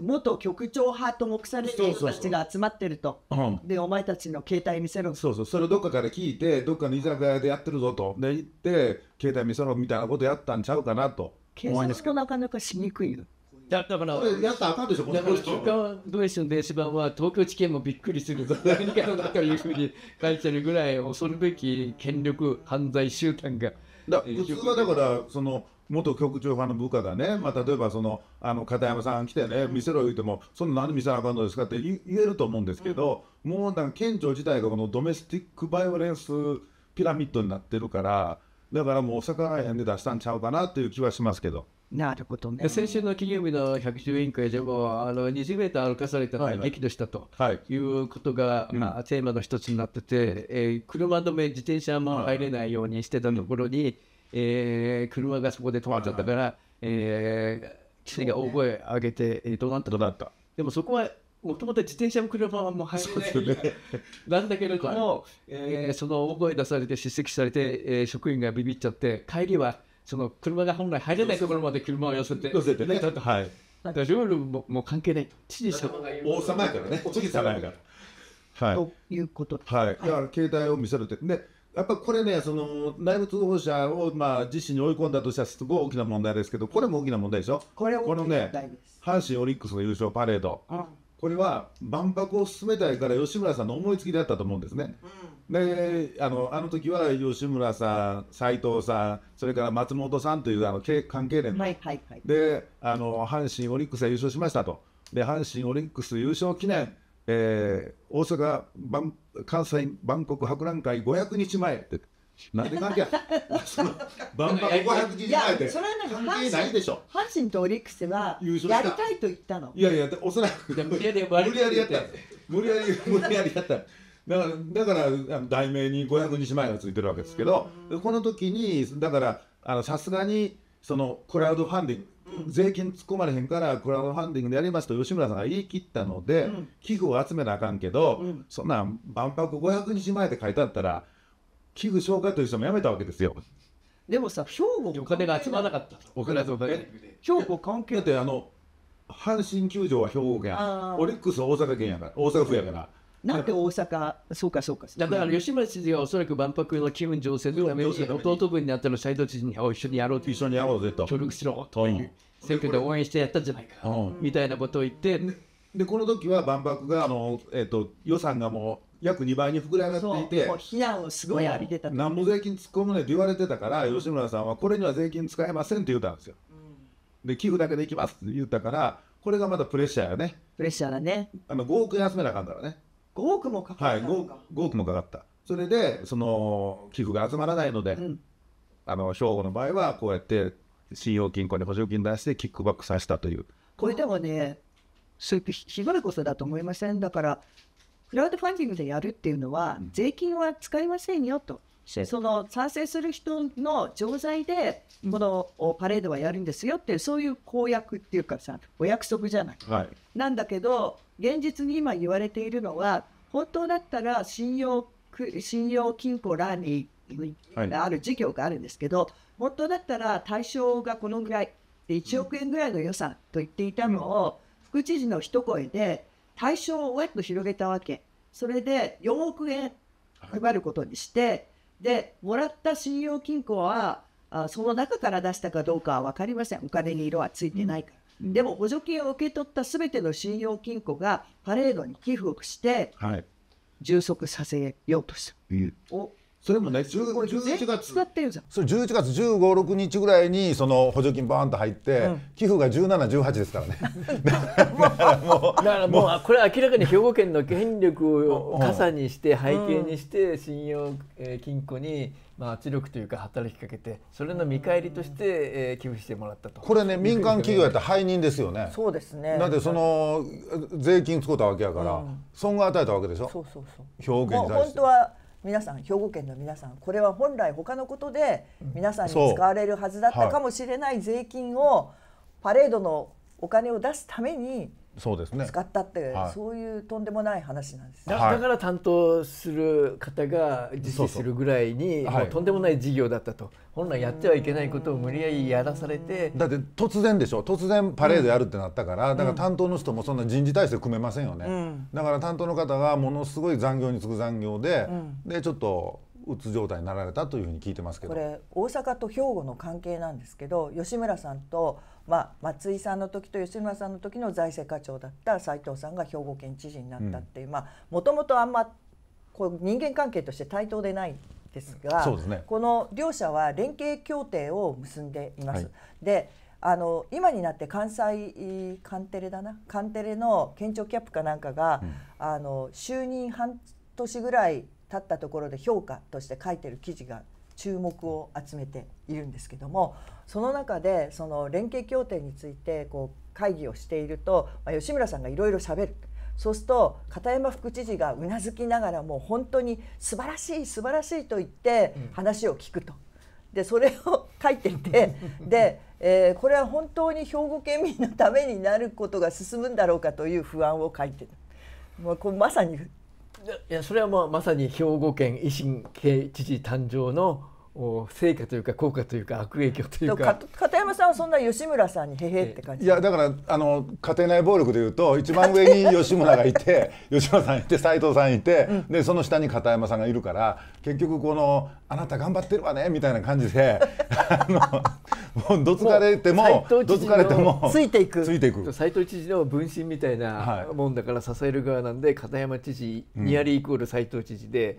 元局長派と目される人たちが集まってると。で、お前たちの携帯見せろ。そうそう、それをどっかから聞いて、どっかの居酒屋でやってるぞと。で、行って、携帯見せろみたいなことやったんちゃうかなと。警察となかなかしにくいよ。だからやったらあかんでしょ。この週刊文春の電子版は東京地検もびっくりするぞ何かだというふうに書いてるぐらい、恐るべき権力犯罪集団が。普通はだから元局長派の部下がね、例えば片山さん来てね、見せろ言うても、そんな何見せなあかんのですかって言えると思うんですけど、もうなんか県庁自体がこのドメスティックバイオレンスピラミッドになってるから。だからもう魚屋で出したんちゃうかなという気はしますけど。なるほどね。先週の金曜日の110委員会でも20メートル歩かされたのに激怒したということがテーマの一つになってて、車止め、自転車も入れないようにしてたところに車がそこで止まっちゃったから、知事が大声上げてどうなったのだった。でもそこはもともと自転車も車はもう入れないなんだけれども、その大声出されて叱責されて、職員がビビっちゃって、帰りはその車が本来入れないところまで車を寄せてね、だからルールも関係ない、知事様が王様やからね、お次様やからということ、だから携帯を見せるってね、やっぱこれね、内部通報者を自身に追い込んだとしたらすごい大きな問題ですけど、これも大きな問題でしょ。このね、阪神オリックスの優勝パレード、これは万博を進めたいから吉村さんの思いつきだったと思うんですね。で、あの時は吉村さん、斉藤さん、それから松本さんという関係連で阪神オリックスが優勝しましたと。で、阪神オリックス優勝記念、大阪関西万国博覧会500日前って。なんで関係ない。万博500日前で関係ないでしょ。阪神とオリックスはやりたいと言ったの。いやいや、おそらく無理やりやった。無理やりやった。だから題名に500日前がついてるわけですけど、この時にだからさすがにクラウドファンディング、税金突っ込まれへんからクラウドファンディングでやりますと吉村さんが言い切ったので、寄付を集めなあかんけど、そんな万博500日前って書いてあったら。寄付紹介という人もやめたわけですよ。でもさ、兵庫お金が集まらなかった。お金集まらなかった。兵庫関係だって阪神球場は兵庫県、オリックスは大阪県やから、大阪府やから。なんで大阪、そうかそうか。だから吉村知事はおそらく万博の気分醸成のために弟分になったの斉藤知事に一緒にやろうと、一緒にやろうぜと、協力しろという選挙で応援してやったんじゃないかみたいなことを言って。で、この時は万博が予算がも約2倍に膨れ上がっていて、非難をすごい浴びてた。なんも税金突っ込むねって言われてたから、吉村さんはこれには税金使えませんって言ったんですよ。で、寄付だけでいきますって言ったから、これがまたプレッシャーやね。プレッシャーだね。5億円集めなあかんからね。5億もかかった。はい、5億もかかった。それで、その寄付が集まらないので、省吾の場合はこうやって信用金庫に補助金出してキックバックさせたという。これでもね、そういう日頃こそだと思いません。だからクラウドファンディングでやるっていうのは、税金は使いませんよと、その賛成する人の錠剤で、このパレードはやるんですよっていう、そういう公約っていうかさ、お約束じゃない。はい、なんだけど、現実に今言われているのは、本当だったら信用金庫らにある事業があるんですけど、はい、本当だったら対象がこのぐらい、1億円ぐらいの予算と言っていたのを、副知事の一声で、対象をわっと広げたわけ。それで4億円配ることにして、はい、でもらった信用金庫はその中から出したかどうかは分かりません。お金に色はついてないから、うん、でも補助金を受け取ったすべての信用金庫がパレードに寄付をして、はい、充足させようとした。それもね、11月それ11月15、6日ぐらいにその補助金バーンと入って、寄付が17、18ですからね。だからもうこれ明らかに兵庫県の権力を傘にして背景にして信用金庫に圧力というか働きかけて、それの見返りとして寄付してもらったと。これね、民間企業やったら背任ですよね。そうですね。だってその税金使ったわけやから、損害与えたわけでしょ。そう。兵庫県に対して。皆さん、兵庫県の皆さん、これは本来他のことで皆さんに使われるはずだったかもしれない税金をパレードのお金を出すために使ったって、そういうとんでもない話なんです。だから担当する方が実施するぐらいにもうとんでもない事業だったと。本来やってはいけないことを無理やりやらされて、だって突然でしょ、突然パレードやるってなったから、だから担当の人もそんな人事体制組めませんよね、だから担当の方がものすごい残業に次ぐ残業で、でちょっとうつ状態になられたというふうに聞いてますけど、これ大阪と兵庫の関係なんですけど、吉村さんと、松井さんの時と吉村さんの時の財政課長だった斉藤さんが兵庫県知事になったっていう、もともとあんまこう人間関係として対等でない。ですが、そうですね、この両者は連携協定を結んでいます。はい、で、今になって関西カンテレの県庁キャップかなんかが、就任半年ぐらい経ったところで評価として書いてる記事が注目を集めているんですけども、その中でその連携協定についてこう会議をしていると、吉村さんがいろいろしゃべる。そうすると片山副知事がうなずきながら、もう本当に素晴らしい素晴らしいと言って話を聞くと、でそれを書いててで、これは本当に兵庫県民のためになることが進むんだろうかという不安を書いてる。もうこれまさに、いやそれはまさに兵庫県維新系知事誕生の成果というか効果というか悪影響というか、片山さんはそんな吉村さんにへへって感じ。いやだから家庭内暴力でいうと一番上に吉村がいて吉村さんいて斉藤さんいて、でその下に片山さんがいるから、結局このあなた頑張ってるわねみたいな感じでもうどつかれてもついていく斉藤知事の分身みたいなもんだから支える側なんで、片山知事ニアリーイコール斉藤知事で、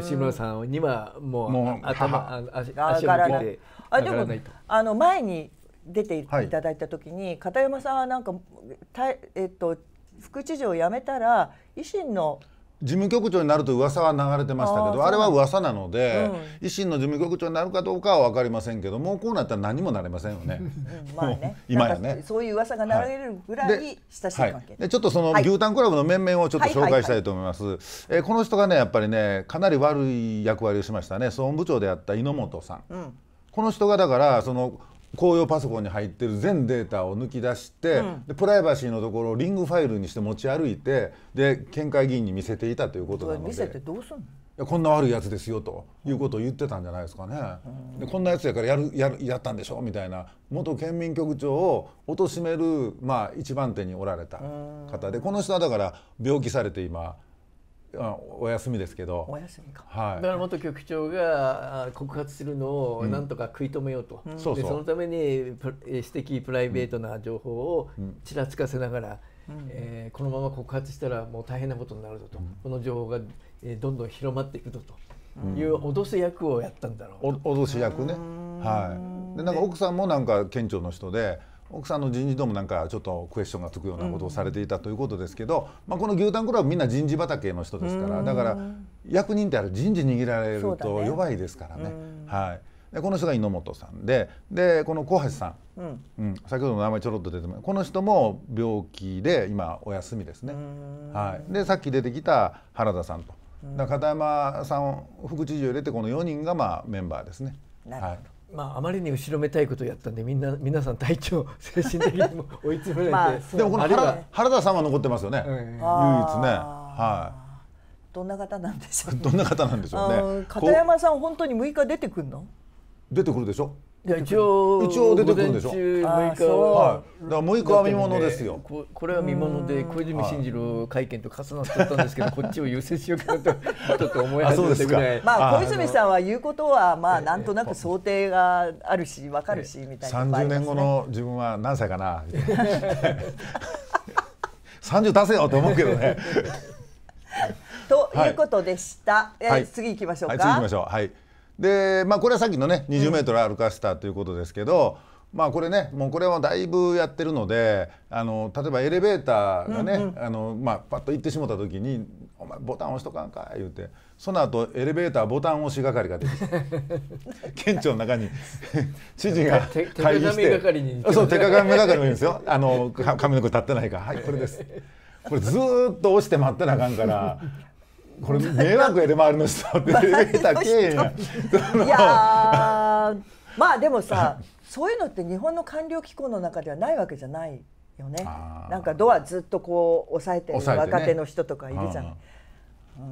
吉村さんにはもう頭足を向けて上がらないと。前に出ていただいた時に、片山さんはなんか副知事を辞めたら維新の事務局長になるという噂は流れてましたけど、あれは噂なので、維新の事務局長になるかどうかは分かりませんけど、もうこうなったら何もなれませんよね。今やね、そういう噂が流れるぐらい親しい関係で、ちょっとその牛タンクラブの面々をちょっと紹介したいと思います。この人がね、やっぱりね、かなり悪い役割をしましたね。総務部長であった猪本さん。この人がだからその公用パソコンに入ってる全データを抜き出して、でプライバシーのところをリングファイルにして持ち歩いて、で県会議員に見せていたということなので、見せてどうすんの？いやこんな悪いやつですよということを言ってたんじゃないですかね。でこんなやつやからやったんでしょみたいな、元県民局長を貶める一番手におられた方で、この人はだから病気されて今。お休みですけど、お休みか、だから元局長が告発するのをなんとか食い止めようと、そのために私的プライベートな情報をちらつかせながら、このまま告発したらもう大変なことになるぞと、この情報がどんどん広まっていくぞという脅す役をやったんだろう、脅し役ね。はい。でなんか奥さんもなんか県庁の人で、奥さんの人事ともなんかちょっとクエスチョンがつくようなことをされていたということですけど、まあこの牛タンクラブみんな人事畑の人ですから、だから役人ってあれ人事握られると弱いですからね。はい。でこの人が猪本さんで、でこの小橋さん、先ほどの名前ちょろっと出てます。この人も病気で今お休みですね。はい。でさっき出てきた原田さんと、片山さん副知事を入れてこの4人がまあメンバーですね。はい。まああまりに後ろめたいことをやったんで、皆さん体調精神的にも追い詰められて、でもこの原田さんは残ってますよね、唯一ね。はい。どんな方なんでしょう。どんな方なんでしょうね。片山さん本当に6日出てくるの？出てくるでしょ。いや一応出てくるでしょ。6日は6日は見ものですよ。これは見もので小泉進次郎会見と重なってたんですけど、こっちを優先しようかなとちょっと思い始めてぐらい。まあ小泉さんは言うことはまあなんとなく想定があるしわかるしみたいな。30年後の自分は何歳かな。30出せよと思うけどね。ということでした。次行きましょうか。次行きましょう。はい。でまあ、これはさっきのね 20m 歩かせたということですけど、まあこれねもうこれはだいぶやってるので、例えばエレベーターがね、パッと行ってしもった時に「お前ボタン押しとかんか」言うて、その後エレベーターボタン押し係が出てきて県庁の中に知事が会議して、そう手鏡係もいいんですよ。髪の毛立ってないから「はいこれです」これずーっと押して待ってなあかんから。これ迷惑やで周りの人っていやまあでもさそういうのって日本の官僚機構の中ではないわけじゃないよね。なんかドアずっとこう押さえてる若手の人とかいるじゃない。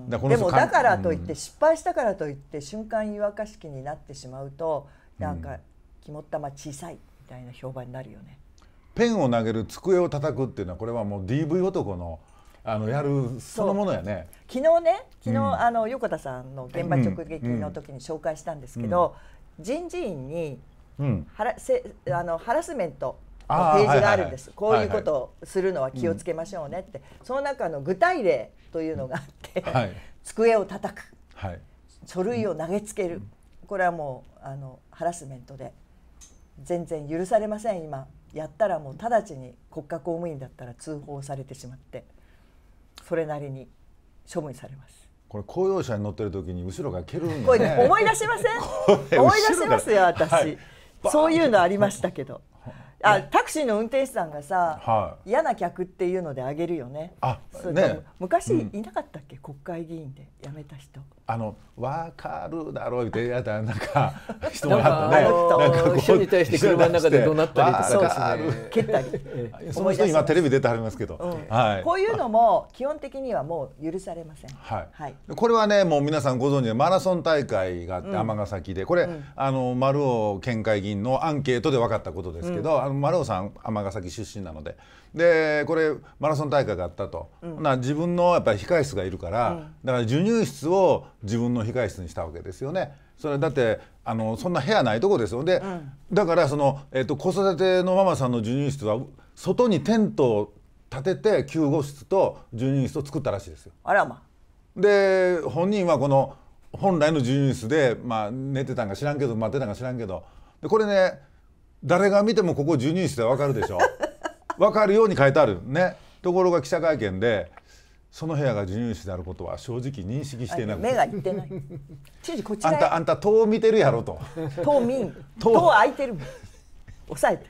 でもだからといって失敗したからといって瞬間湯沸かし器になってしまうとなんか肝っ玉小さいみたいな評判になるよね。ペンを投げる机を叩くっていうのはこれはもう DV 男のやるそのものやね。昨日横田さんの現場直撃の時に紹介したんですけど、人事院にハラスメントのページがあるんです。こういうことをするのは気をつけましょうねって、その中の具体例というのがあって、机を叩く、書類を投げつける、これはもうハラスメントで全然許されません。今やったらもう直ちに国家公務員だったら通報されてしまって。それなりに処分されます。これ公用車に乗ってる時に後ろが蹴るんだね。思い出しません？思い出しますよ私。そういうのありましたけど。あ、タクシーの運転手さんがさ、嫌な客っていうのであげるよね。あ、ね。昔いなかったっけ国会議員で辞めた人。わかるだろうってやだなんか人もらったね。秘書に対して車の中で怒鳴ったりとか蹴ったり。その人今テレビ出てはりますけど。こういうのも基本的にはもう許されません。はい。これはねもう皆さんご存知でマラソン大会があって尼崎で、これ丸尾県会議員のアンケートで分かったことですけど。丸尾さん尼崎出身なので、でこれマラソン大会があったと、自分のやっぱり控室がいるから、だから授乳室を自分の控室にしたわけですよね。それだってそんな部屋ないとこですよ。で、だからその、子育てのママさんの授乳室は外にテントを立てて救護室と授乳室を作ったらしいですよ。あらま。で本人はこの本来の授乳室で、まあ、寝てたんか知らんけど待ってたんか知らんけど、でこれね誰が見てもここ授乳室で分かるでしょ。分かるように書いてあるね。ところが記者会見でその部屋が授乳室であることは正直認識していなくて、目がいってない。知事こちらへ。あんた塔を見てるやろと。塔開いてる。抑えて。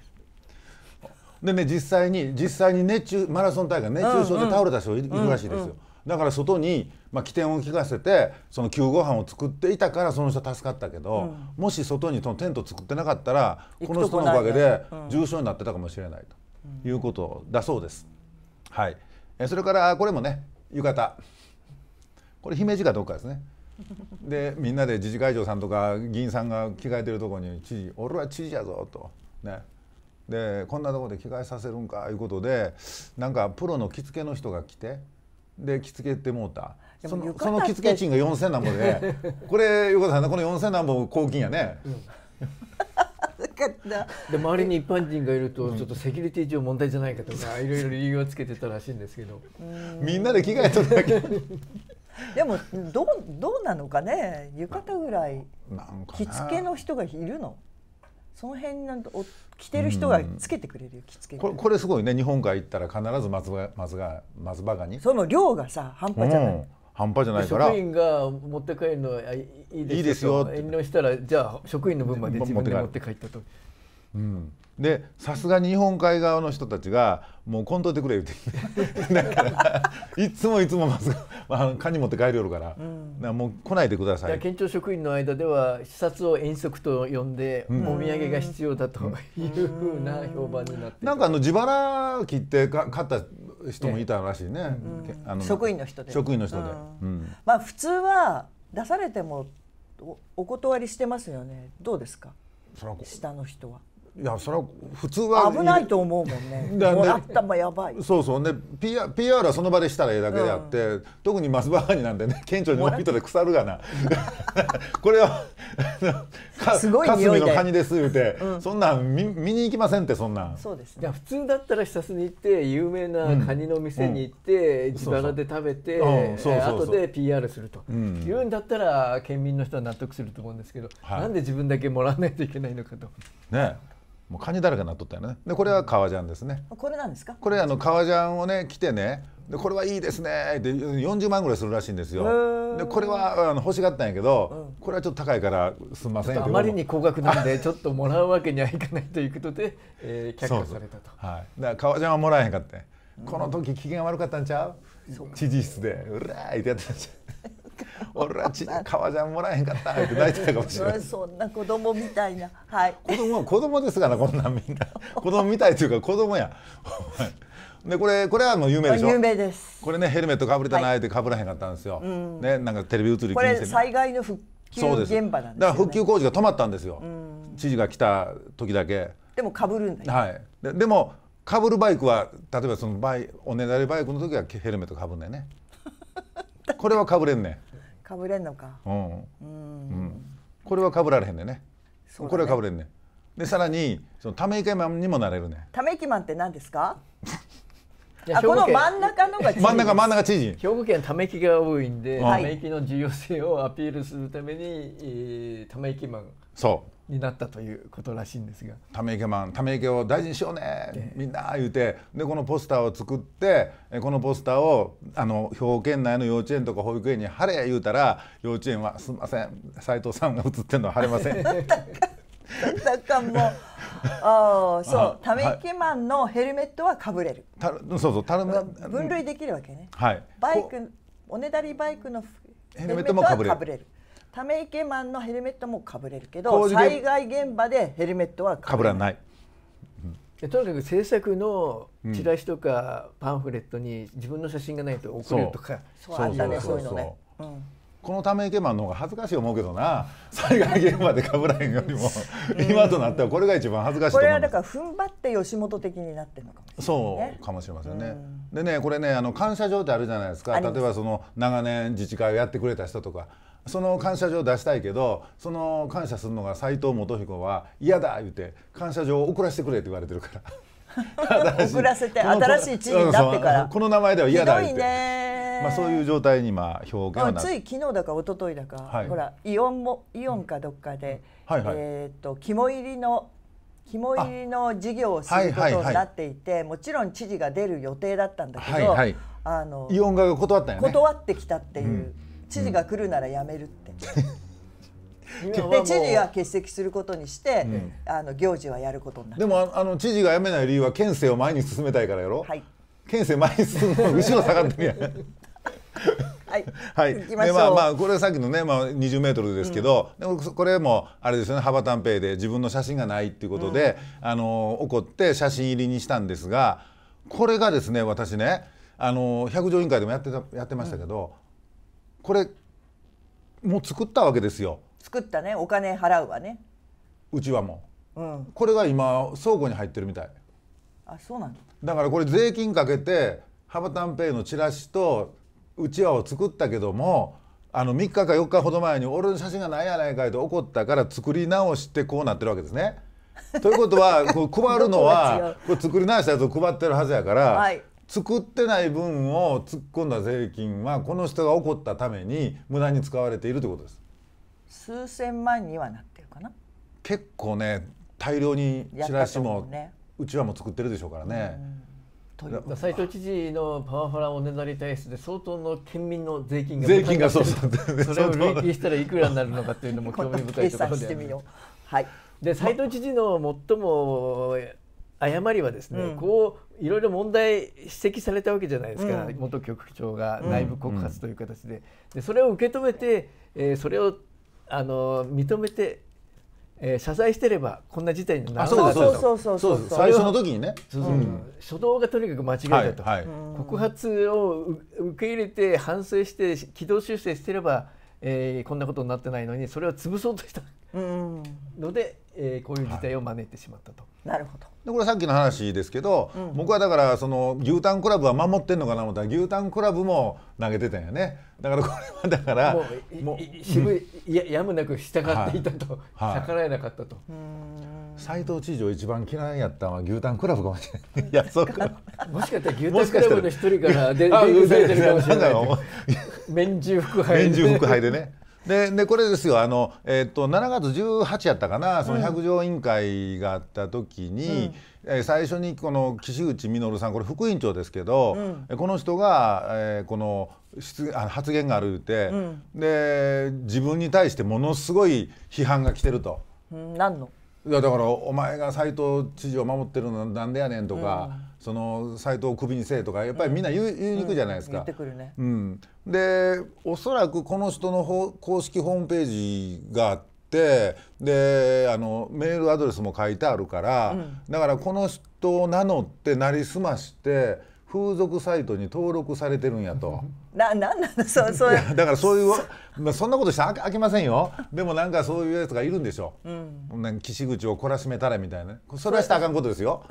でね実際にマラソン大会熱中症で倒れた人いるらしいですよ。だから外に機転を利かせてその救護班を作っていたからその人は助かったけど、もし外にそのテント作ってなかったらこの人のおかげで重症になってたかもしれないということだそうです。はい。それからこれもね浴衣、これ姫路かどっかですね。でみんなで自治会長さんとか議員さんが着替えてるところに知事「俺は知事やぞ」とね。でこんなところで着替えさせるんかいうことでなんかプロの着付けの人が来て。で着付けてもうたその着付け賃が4000何本でこれ横田さんこの4000何本公金やね。で周りに一般人がいるとちょっとセキュリティ上問題じゃないかとかいろいろ理由をつけてたらしいんですけどみんなで着替えとるだけ。でもどうなのかね、浴衣ぐらい着付けの人がいるの。その辺なんと着てる人がつけてくれるよ、着付け。これすごいね、日本海行ったら必ず松葉ガニ。その量がさ半端じゃない。半端じゃないから。職員が持って帰るのはいいですよ。遠慮したらじゃあ職員の分まで自分で持って帰ったと。うん。でさすがに日本海側の人たちがもうこんといてくれってだからいつもカニ持って帰るよるから、うん、もう来ないでください。県庁職員の間では視察を遠足と呼んで、うん、お土産が必要だというふうな評判になって、なんか自腹切って買った人もいたらしいね、職員の人で、まあ普通は出されても お断りしてますよね。どうですか下の人は。いや、それは普通は危ないと思うもんね。もらったもやばい。そうそうね、PR はその場でしたらええだけであって、うん、特に松葉ガニなんてね、県庁にお人で腐るがな。これはすごい匂いで。霞のカニです言うて、うん、そんなん見に行きませんってそんなん。そうですね。いや普通だったら視察に行って有名なカニの店に行って、うん、自腹で食べて、後で PR すると。いうんだったら県民の人は納得すると思うんですけど、はい、なんで自分だけもらわないといけないのかと。ね。もうカニだらけになっとったよね。でこれは革ジャンですね。これなんですか？これ革ジャンをね着てね、でこれはいいですねで40万ぐらいするらしいんですよ。でこれは欲しがったんやけど、これはちょっと高いからすみません。あまりに高額なんでちょっともらうわけにはいかないということで却下されたと。はい。だから革ジャンはもらえへんかった。この時機嫌悪かったんちゃう？知事室でうらーいってやってたんちゃう。俺は革ジャンもらえへんかったって泣いてたかもしれない。そんな子供みたいな、はい、子供ですからこんなんみんな子供みたいというか子供や。でこれはもう有名でしょ。有名です。これねヘルメットかぶれたないってかぶらへんかったんですよ。はい、ねなんかテレビ映り気にして、ね、これ災害の復旧現場なんですよね。だから復旧工事が止まったんですよ。知事が来た時だけ。でもかぶるんだよ。はい。でもかぶるバイクは例えばそのおねだりバイクの時はヘルメットかぶんないね。これはかぶれんね。かぶれんのか。これはかぶられへんねね。これはかぶれんね。でさらにそのため息マンにもなれるね。ため息マンって何ですか？あこの真ん中のが真ん中知事。兵庫県ため息が多いんで、ため息の重要性をアピールするためにため息マン。そう。になったということらしいんですが、ため池マン、ため池を大事にしようねみんな言うて、でこのポスターを作って、このポスターを兵庫県内の幼稚園とか保育園に貼れ言うたら、幼稚園はすみません斉藤さんが写ってるのは貼れません。なんかもうそうため池マンのヘルメットはかぶれる。分類できるわけね。はい。バイクおねだりバイクのヘルメットもかぶれる。ため池マンのヘルメットもかぶれるけど、災害現場でヘルメットはかぶらない。とにかく政策のチラシとかパンフレットに自分の写真がないと送るとか、そうあったね、そういうのね。このため池マンの方が恥ずかしい思うけどな、災害現場でかぶらへんよりも今となってはこれが一番恥ずかしいと思う。これはだから踏ん張って吉本的になってるのかもしれないね。そうかもしれませんね。でね、これね感謝状ってあるじゃないですか。例えばその長年自治会をやってくれた人とか。その感謝状を出したいけど、その感謝するのが斉藤元彦は嫌だ言って感謝状を送らせてくれって言われてるから送らせて新しい知事になってから、この名前では嫌だ言って、まあそういう状態に今表現はなって、つい昨日だか一昨日だか、はい、ほらイオンかどっかで肝入りの事業をすることになっていて、もちろん知事が出る予定だったんだけど、イオン側が断ったよね。断ってきたっていう。知事が来るならやめるって。で知事が欠席することにして、行事はやることになった。でも知事が辞めない理由は県政を前に進めたいからやろ。はい。県政前に進むの後ろ下がってるやん。はい。はい。でまあこれさっきのね20メートルですけど、これもあれですよね、幅短平で自分の写真がないっていうことで怒って写真入りにしたんですが、これがですね私ね百条委員会でもやってましたけど。これもう作ったわけですよ。作ったね、お金払うわね。うちはもう、これが今倉庫に入ってるみたい。あ、そうなんだ。だからこれ税金かけて幅短平のチラシとうちわを作ったけども、3日か4日ほど前に俺の写真がないやないかいと怒ったから作り直してこうなってるわけですね。ということはこう配るのはこれ作り直したやつを配ってるはずやから。はい、作ってない分を突っ込んだ税金はこの人が怒ったために無駄に使われているということです。数千万にはなってるかな。結構ね、大量にチラシも、ね、うちわも作ってるでしょうからね。斉藤知事のパワハラおねだり体質で相当の県民の税金がそうそうそれを累計したらいくらになるのかというのも興味深いところで、斉藤知事の最も誤りはですね、こういろいろ問題指摘されたわけじゃないですか、元局長が内部告発という形で、それを受け止めて、それを認めて。謝罪してればこんな事態にならなかったと。最初の時にね、初動がとにかく間違いだと、告発を受け入れて反省して軌道修正してれば、こんなことになってないのに、それを潰そうとしたので、こういう事態を招いてしまったと。なるほど。でこれさっきの話ですけど、僕はだからその牛タンクラブは守ってんのかなと思ったら、牛タンクラブも投げてたんやね。だからこれはだからもう渋い、やむなく従っていたと、逆らえなかったと。斉藤知事を一番嫌いやったのは牛タンクラブかもしれない。いやそうか。もしかしたら牛タンクラブの一人から出てるかもしれない。免従服配。免従服配でね。でこれですよ、7月18やったかな、その百条委員会があった時に、最初にこの岸口実さん、これ副委員長ですけど、この人が、この発言があるって、で自分に対してものすごい批判が来てると。何の？いやだからお前が斉藤知事を守ってるのなんでやねんとか、その斉藤をクビにせえとか、やっぱりみんな言いにくいじゃないですか。でおそらくこの人の公式ホームページがあって、でメールアドレスも書いてあるから、だからこの人を名乗ってなりすまして風俗サイトに登録されてるんやと。だからそういうまあそんなことしたらあきませんよ。でもなんかそういうやつがいるんでしょう。岸口を懲らしめたらみたいな、それはしたらあかんことですよ。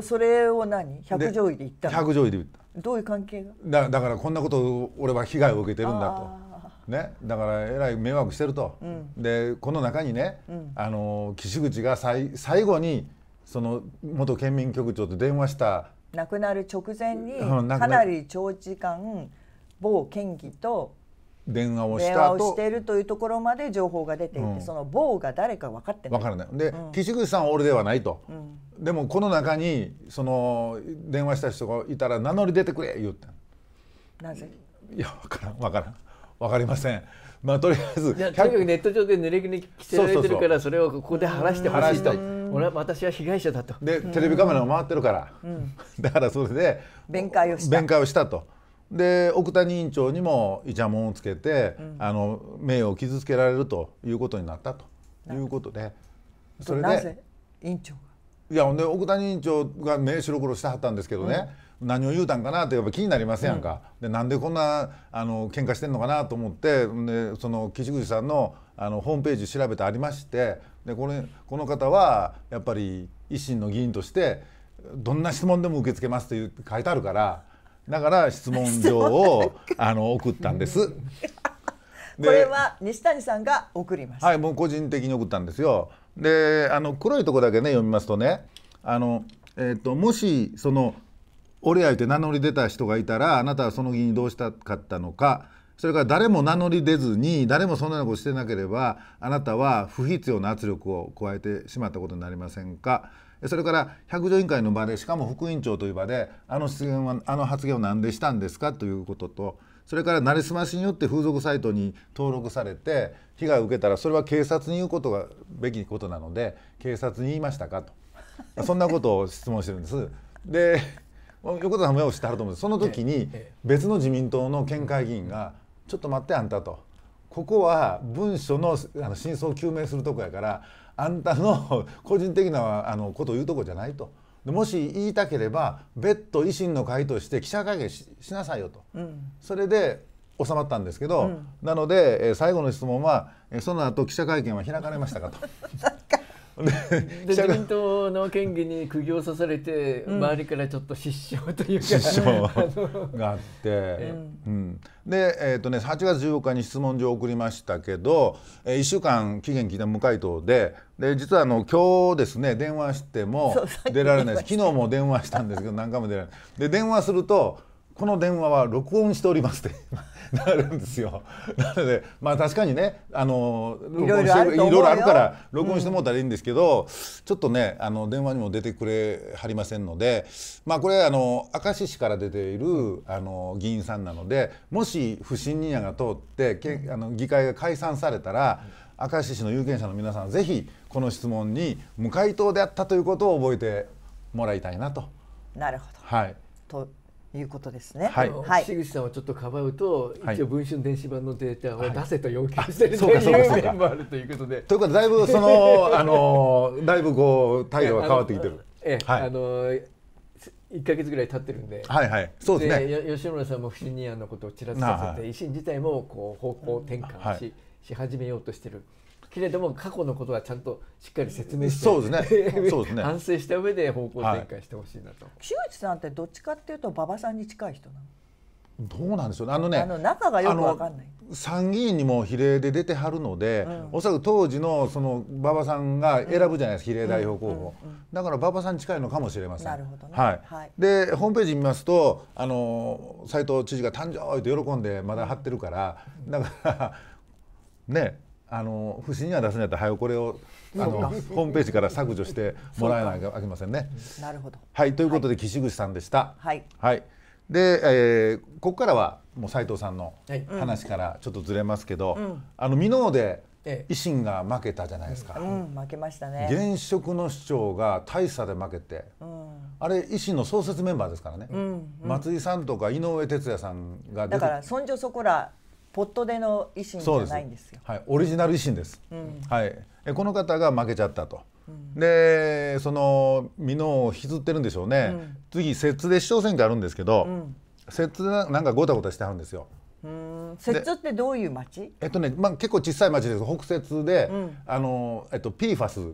それを何百条で言ったの。百条で言った。どういう関係が。だからこんなことを俺は被害を受けてるんだと。ね、だからえらい迷惑してると。でこの中にね、岸口が最後にその元県民局長と電話した。亡くなる直前にかなり長時間某県議と電話をしているというところまで情報が出ていて、その某が誰か分かってない。分からない。で、岸口さんは俺ではないと。でもこの中にその電話した人がいたら名乗り出てくれ言った。なぜ？いや分かりません。まあとりあえず。とにかくネット上で濡れ衣着せられてるから、それをここで晴らしてほしいと。私は被害者だと。でテレビカメラも回ってるから、だからそれで弁解をしたと。で奥谷委員長にもイチャモンをつけて、名誉を傷つけられるということになったということで、それでなぜ委員長がいやで奥谷委員長が名白黒してはったんですけどね、何を言うたんかなってやっぱ気になりませんやんか、でなんでこんな喧嘩してんのかなと思って、でその岸口さんのホームページ調べてありまして、でこの方はやっぱり維新の議員としてどんな質問でも受け付けますという書いてあるから、だから質問状を送ったんです。これは西谷さんが送りました。はい、もう個人的に送ったんですよ。で黒いとこだけね読みますとね、もしその俺や言うて名乗り出た人がいたら、あなたはその議員どうしたかったのか。それから誰も名乗り出ずに誰もそんなことしてなければ、あなたは不必要な圧力を加えてしまったことになりませんか。それから百条委員会の場で、しかも副委員長という場であの発言を何でしたんですかということと、それからなりすましによって風俗サイトに登録されて被害を受けたら、それは警察に言うことがべきことなので警察に言いましたかとそんなことを質問してるんです。で横田さんも知ってはると思うんです。その時に別の自民党の県会議員がちょっと待ってあんたと、ここは文書の真相を究明するとこやから、あんたの個人的なことを言うとこじゃないと、でもし言いたければ別途維新の会として記者会見 しなさいよと、それで収まったんですけど、なので最後の質問はその後記者会見は開かれましたかと自民党の県議に釘を刺されて、周りからちょっと失笑というか失笑があって、で、8月14日に質問状を送りましたけど、1週間期限切った無回答で、実は今日ですね、電話しても出られないです。昨日も電話したんですけど何回も出られない。で電話すると、この電話は録音しておりますってなるんですよ。なので、まあ確かにね、いろいろあるから録音してもらったらいいんですけど、ちょっとね、電話にも出てくれはりませんので、まあこれ明石市から出ている議員さんなので、もし不信任案が通って議会が解散されたら、明石市の有権者の皆さん、ぜひこの質問に無回答であったということを覚えてもらいたいなと。なるほど。はい。ということですね。はい。岸口さんはちょっとかばうと、一応文春電子版のデータを出せと要求しているという面もあるということで。ということで、だいぶだいぶこう態度が変わってきてる。1ヶ月ぐらい経ってるんで。はいはい。そうですね。吉村さんも不信任案のことをちらつかせて、維新自体もこう方向転換し始めようとしてる。けれども過去のことはちゃんとしっかり説明して、反省した上で方向転換してほしいなと。岸口さんってどっちかっていうと馬場さんに近い人なの？どうなんでしょうね。仲がよくわかんない。参議院にも比例で出てはるので、おそらく当時のその馬場さんが選ぶじゃないですか、比例代表候補。だから馬場さんに近いのかもしれません。なるほどね。はい。でホームページ見ますと、斉藤知事が誕生と喜んでまだ貼ってるから、だからね。不審には出せないと、早くこれをホームページから削除してもらえないとあきませんね。なるほど。はい、ということで、岸口さんでした。はい。はい。で、ここからはもう斉藤さんの話からちょっとずれますけど、箕面で維新が負けたじゃないですか。負けましたね。現職の市長が大差で負けて、あれ維新の創設メンバーですからね。松井さんとか井上哲也さんがだからそんじょそこら。ポットでの維新じゃないんですよ。はい、オリジナル維新です。はい、この方が負けちゃったと。で、その箕面を引きずってるんでしょうね。次、摂津で市長選挙あるんですけど、摂津なんかごたごたしてはるんですよ。摂津ってどういう町？まあ結構小さい町です。北摂で、PFAS。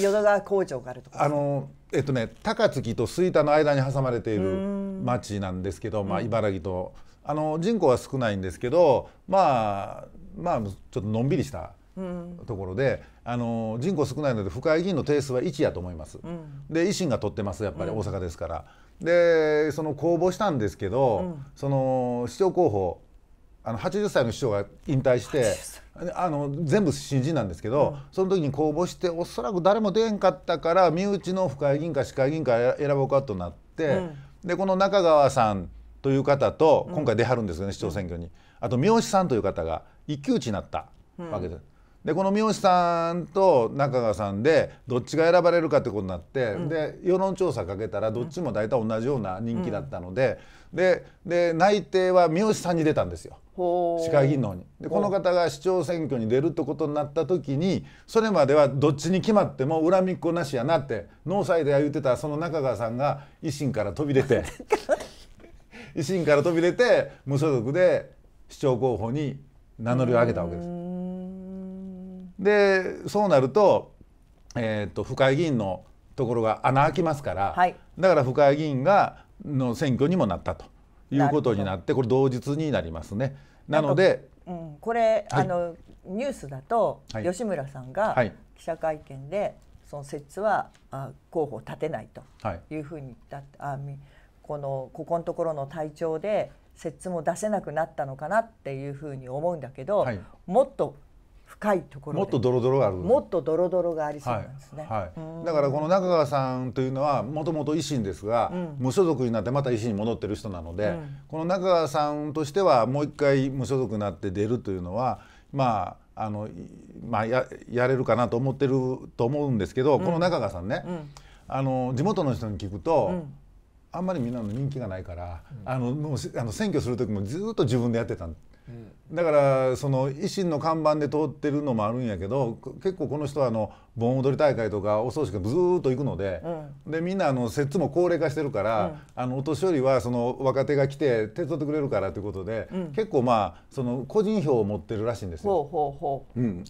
淀川工場があるとこ。高槻と吹田の間に挟まれている町なんですけど、茨城と人口は少ないんですけど、まあちょっとのんびりしたところで、人口少ないので府会議員の定数は1やと思います。で維新が取ってます、やっぱり大阪ですから。でその公募したんですけど、その市長候補80歳の市長が引退して、全部新人なんですけど、その時に公募して、おそらく誰も出へんかったから、身内の府会議員か市会議員か選ぼうかとなって、でこの中川さんという方と今回出はるんですよね、市長選挙に。あと三好さんという方が一騎打ちになったわけです。でこの三好さんと中川さんでどっちが選ばれるかってことになって、で世論調査かけたらどっちも大体同じような人気だったので、で内定は三好さんに出たんですよ、市会議員の方に。でこの方が市長選挙に出るってことになった時に、それまではどっちに決まっても恨みっこなしやなってノーサイドや言ってたその中川さんが維新から飛び出て無所属で市長候補に名乗りを上げたわけです。でそうなると、府会議員のところが穴開きますから、はい、だから府会議員がの選挙にもなったということになって、これ同日になりますね。なので、これ、はい、ニュースだと、はい、吉村さんが記者会見で、その摂津は候補を立てないというふうに言った、ここのところの体調で摂津も出せなくなったのかなっていうふうに思うんだけど、はい、もっと深いところ、もっとドロドロがある、もっとドロドロがありそうなんですね。だからこの中川さんというのはもともと維新ですが、無所属になってまた維新に戻ってる人なので、この中川さんとしてはもう一回無所属になって出るというのは、やれるかなと思ってると思うんですけど、この中川さんね、地元の人に聞くと、あんまりみんなの人気がないから、選挙する時もずっと自分でやってたんです。だからその維新の看板で通ってるのもあるんやけど、結構この人は盆踊り大会とかお葬式ずーっと行くので、でみんな摂津も高齢化してるから、お年寄りはその若手が来て手伝ってくれるからということで、結構まあその個人票を持ってるらしいんですよ。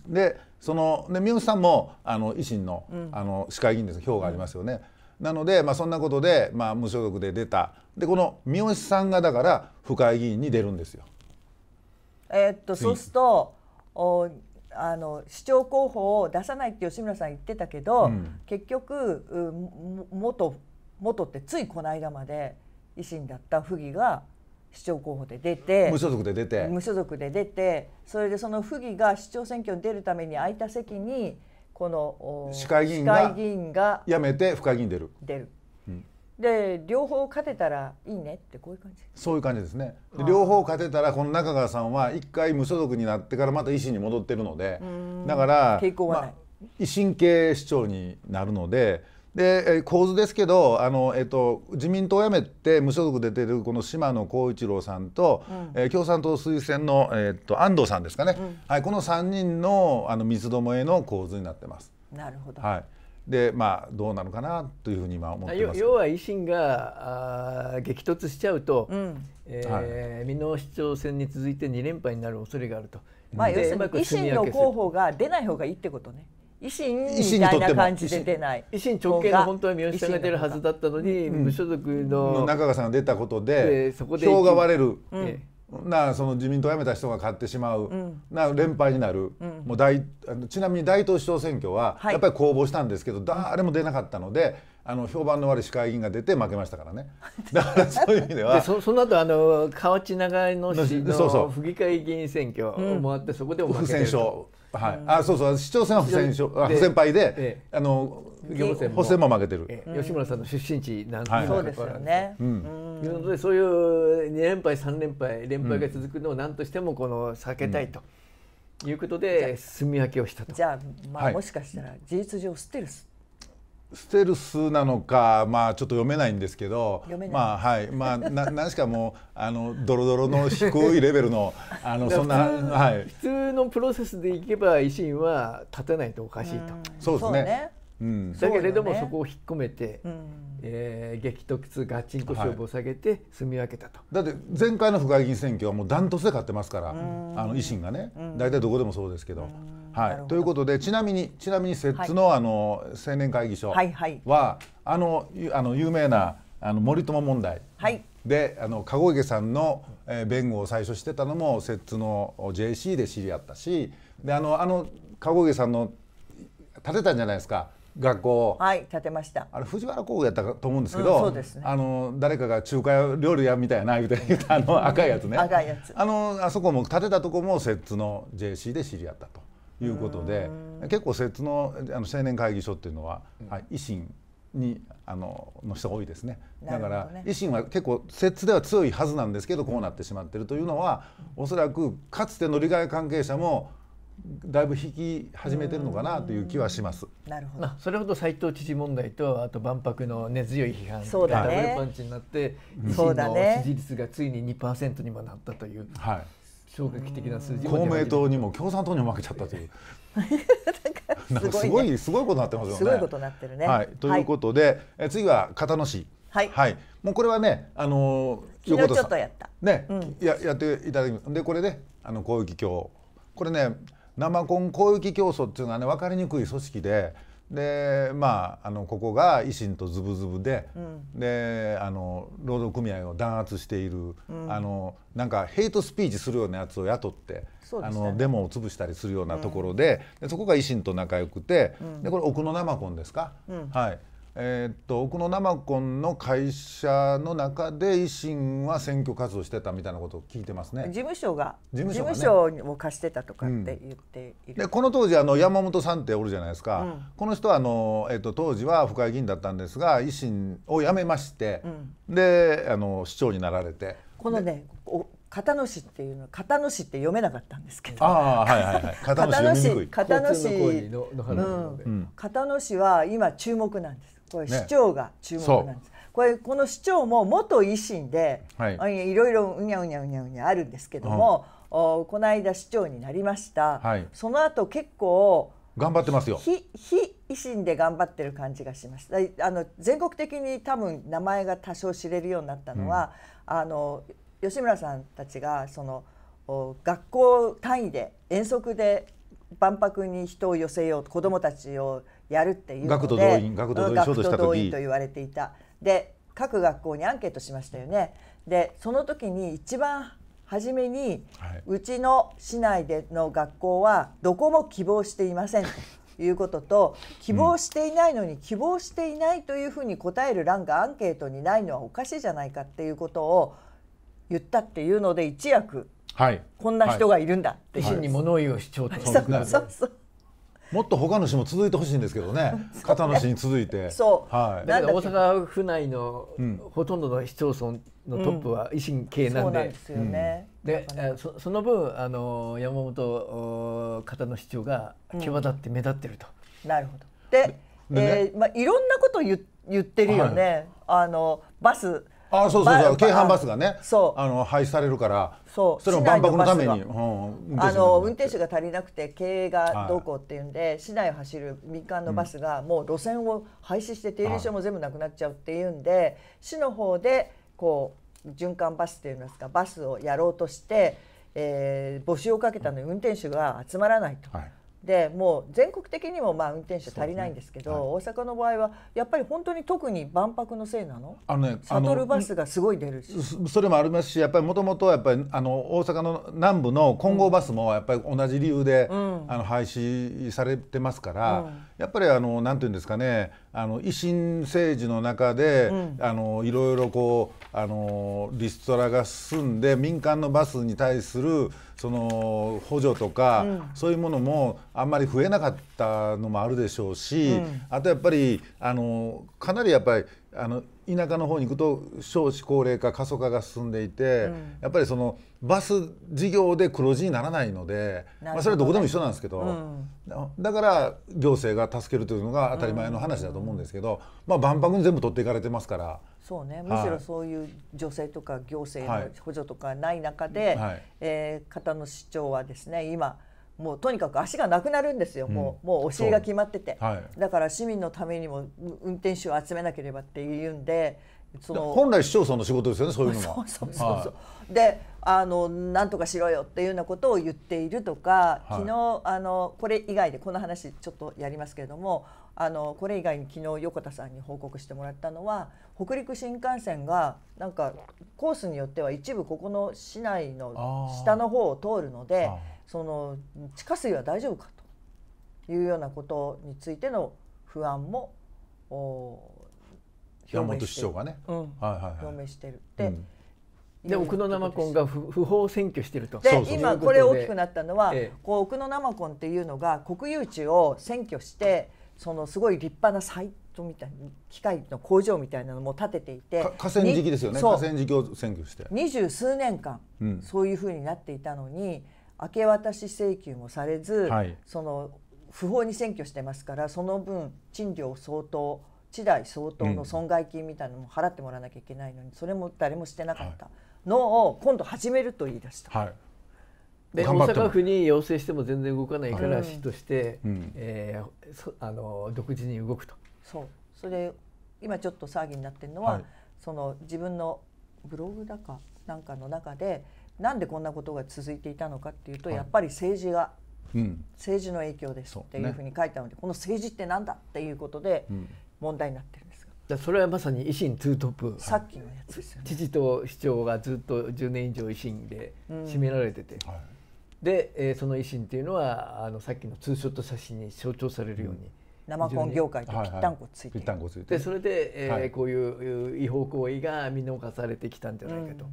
で三好さんも維新の市会議員です、票がありますよね。なので、そんなことで、無所属で出た。でこの三好さんがだから府会議員に出るんですよ。そうすると市長候補を出さないって吉村さん言ってたけど、結局元ってついこの間まで維新だった府議が市長候補で出て、無所属で出て、それでその府議が市長選挙に出るために空いた席にこの市会議員が辞めて府会議員出る。で両方勝てたらいいねってこういう感じ。そういう感じですね。で両方勝てたら、この中川さんは一回無所属になってからまた維新に戻ってるので、だから傾向はない、維新系市長になるので、で構図ですけど、自民党を辞めて無所属で出てるこの島野幸一郎さんと、共産党推薦の、安藤さんですかね、はい、この3人の三つどもえの構図になってます。なるほど。はい。でどうなのかなというふうに今思ってます。要は維新が激突しちゃうと、箕面市長選に続いて2連敗になる恐れがあると。要するに維新の候補が出ない方がいいってことね。維新みたいな感じで出ない、維新直系の本当は三好さんが出るはずだったのに、無所属の中川さんが出たことで票が割れる、その自民党を辞めた人が勝ってしまう、連敗になる。もうちなみに大東市長選挙はやっぱり公募したんですけど、誰も出なかったので、評判の悪い市会議員が出て負けましたからね。だからそういう意味ではその後河内長野市の府議会議員選挙もあって、そこでも負けてると。市長選は不戦敗で、補選も負けてる。吉村さんの出身地なんで、そうですよね。そういう2連敗3連敗が続くのを何としてもこの避けたいということで住み分けをしたと。じゃあもしかしたら事実上ステルスなのか、ちょっと読めないんですけど、何しかもうドロドロの低いレベルのそんな、普通のプロセスでいけば維新は立てないとおかしいと。そうですね。だけれどもそこを引っ込めて、激突ガチンコ勝負を下げて住み分けたと。だって前回の府会議員選挙はもうダントツで勝ってますから、維新がね、大体どこでもそうですけど。ということで、ちなみに摂津の青年会議所は有名な森友問題で籠池さんの弁護を最初してたのも摂津の JC で知り合ったし、で籠池さんの建てたんじゃないですか、学校。建てました。あれ藤原工業やったと思うんですけど、誰かが中華料理屋みたいなみたいな赤いやつね。あそこも建てたとこも摂津の JC で知り合ったと。いうことで、結構摂津の青年会議所っていうのは、維新にの人が多いですね。だから維新は結構摂津では強いはずなんですけど、こうなってしまってるというのは、おそらくかつての利害関係者もだいぶ引き始めてるのかなという気はします。なるほど。それほど斉藤知事問題と、あと万博の根強い批判がダブルパンチになって、維新の支持率がついに 2% にもなったという。衝撃的な数字。公明党にも共産党にも負けちゃったという。なんかすごいことになってますよね。すごいことになってるね。ということで、次は片野市。もうこれはね、昨日ちょっとやった。ね、やっていただき、でこれね、広域競これね、生コン広域競争っていうのはね、分かりにくい組織で。でここが維新とズブズブで、で労働組合を弾圧している、なんかヘイトスピーチするようなやつを雇って、デモを潰したりするようなところで、そこが維新と仲良くて、でこれ奥野生コンですか、奥野生コンの会社の中で維新は選挙活動してたみたいなことを聞いてますね。事務所を貸してたとかって言っている。でこの当時山本さんっておるじゃないですか、この人は当時は府会議員だったんですが、維新を辞めまして、で市長になられて、このね片野市っていうのは、片野市って読めなかったんですけど、片野市は今注目なんです。これ市長が注目なんです。この市長も元維新で、いろいろうにゃうにゃうにゃうにゃあるんですけども、この間市長になりました、はい、その後結構頑張ってますよ。非維新で頑張ってる感じがします。全国的に多分名前が多少知れるようになったのは、うん、吉村さんたちがその学校単位で遠足で万博に人を寄せようと子どもたちをやるっていうので学徒動員と言われていた。で各学校にアンケートしましたよね。でその時に一番初めに、はい、うちの市内での学校はどこも希望していませんということと希望していないのに希望していないというふうに答える欄がアンケートにないのはおかしいじゃないかっていうことを言ったっていうので一躍、はい、こんな人がいるんだっていう、はい、真に物言いを主張ともっと他の市も続いてほしいんですけどね。片野市に続いてそう、はい、だから大阪府内のほとんどの市町村のトップは維新系なんで、でその分山本片野市長が際立って目立ってると、うん、なるほど。で、いろんなこと言ってるよね。バスそう京阪バスがね廃止されるからそれも万博のために運転手が足りなくて経営がどうこうっていうんで市内を走る民間のバスがもう路線を廃止して停留所も全部なくなっちゃうっていうんで市の方でこう循環バスといいますかバスをやろうとして募集をかけたのに運転手が集まらないと。でもう全国的にもまあ運転手足りないんですけど、はい、大阪の場合はやっぱり本当に特に万博のせいなの？シャトルバスがすごい出るしそれもありますしやっぱりもともとはやっぱり大阪の南部の金剛バスもやっぱり同じ理由で、うん、廃止されてますから、うん、やっぱりなんていうんですかね維新政治の中で、うん、いろいろこうリストラが進んで民間のバスに対するその補助とか、うん、そういうものもあんまり増えなかったのもあるでしょうし、うん、あとやっぱりかなりやっぱり田舎の方に行くと少子高齢化過疎化が進んでいて、うん、やっぱりそのバス事業で黒字にならないので、ね、まあそれはどこでも一緒なんですけど、うん、だから行政が助けるというのが当たり前の話だと思うんですけど、うん、まあ万博に全部取っていかれてますから。そうね、むしろそういう女性とか行政の補助とかない中で、はい、片野市長はですね今もうとにかく足がなくなるんですよ、うん、もうお尻が決まってて、はい、だから市民のためにも運転手を集めなければっていうんで本来市町村の仕事ですよねそういうのは。でなんとかしろよっていうようなことを言っているとか、はい、昨日これ以外でこの話ちょっとやりますけれどもこれ以外に昨日横田さんに報告してもらったのは北陸新幹線がなんかコースによっては一部ここの市内の下の方を通るのでその地下水は大丈夫かというようなことについての不安も山本市長がね表明してる。で奥野生コンが不法占拠してると。で今これ大きくなったのは、こう奥野生コンっていうのが国有地を占拠してそのすごい立派なサイトみたいな機械の工場みたいなのも建てていて河川敷ですよね。河川敷を占拠して二十数年間、うん、そういうふうになっていたのに明け渡し請求もされず、はい、その不法に占拠してますからその分賃料相当地代相当の損害金みたいなのも払ってもらわなきゃいけないのに、うん、それも誰もしてなかったのを今度始めると言い出した。はい、で大阪府に要請しても全然動かないから市として、独自に動くと。それで今ちょっと騒ぎになってるのは、はい、その自分のブログだかなんかの中でなんでこんなことが続いていたのかっていうと、はい、やっぱり政治の影響ですっていうふうに書いたので、ね、この政治ってなんだっていうことで問題になってるんですが、うん、それはまさに維新ツートップ、さっきのやつですよね。知事と市長がずっと10年以上維新で占められてて、うん、はい、で、その維新っていうのはさっきのツーショット写真に象徴されるように、うん、生コン業界とぴったんこついて、でそれで、はい、こういう違法行為が見逃されてきたんじゃないかと。うん、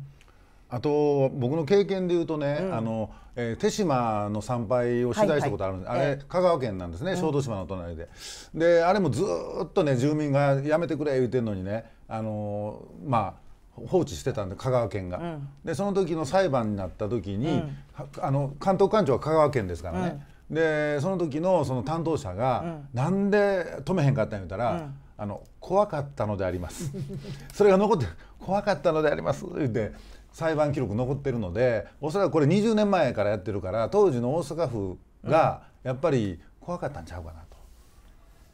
あと僕の経験で言うとね、うん、手島の参拝を取材したことあるんです。はい、はい、あれ香川県なんですね、小豆島の隣で、うん、であれもずっとね住民がやめてくれ言ってるのにねまあ放置してたんで香川県が、うん、でその時の裁判になった時に、うん、関東官庁は香川県ですからね、うん、でその時のその担当者が、うん、なんで止めへんかったん言ったら、うん、怖かったのでありますそれが残って「怖かったのであります」って言って裁判記録残ってるので、おそらくこれ20年前からやってるから、当時の大阪府がやっぱり怖かったんちゃうか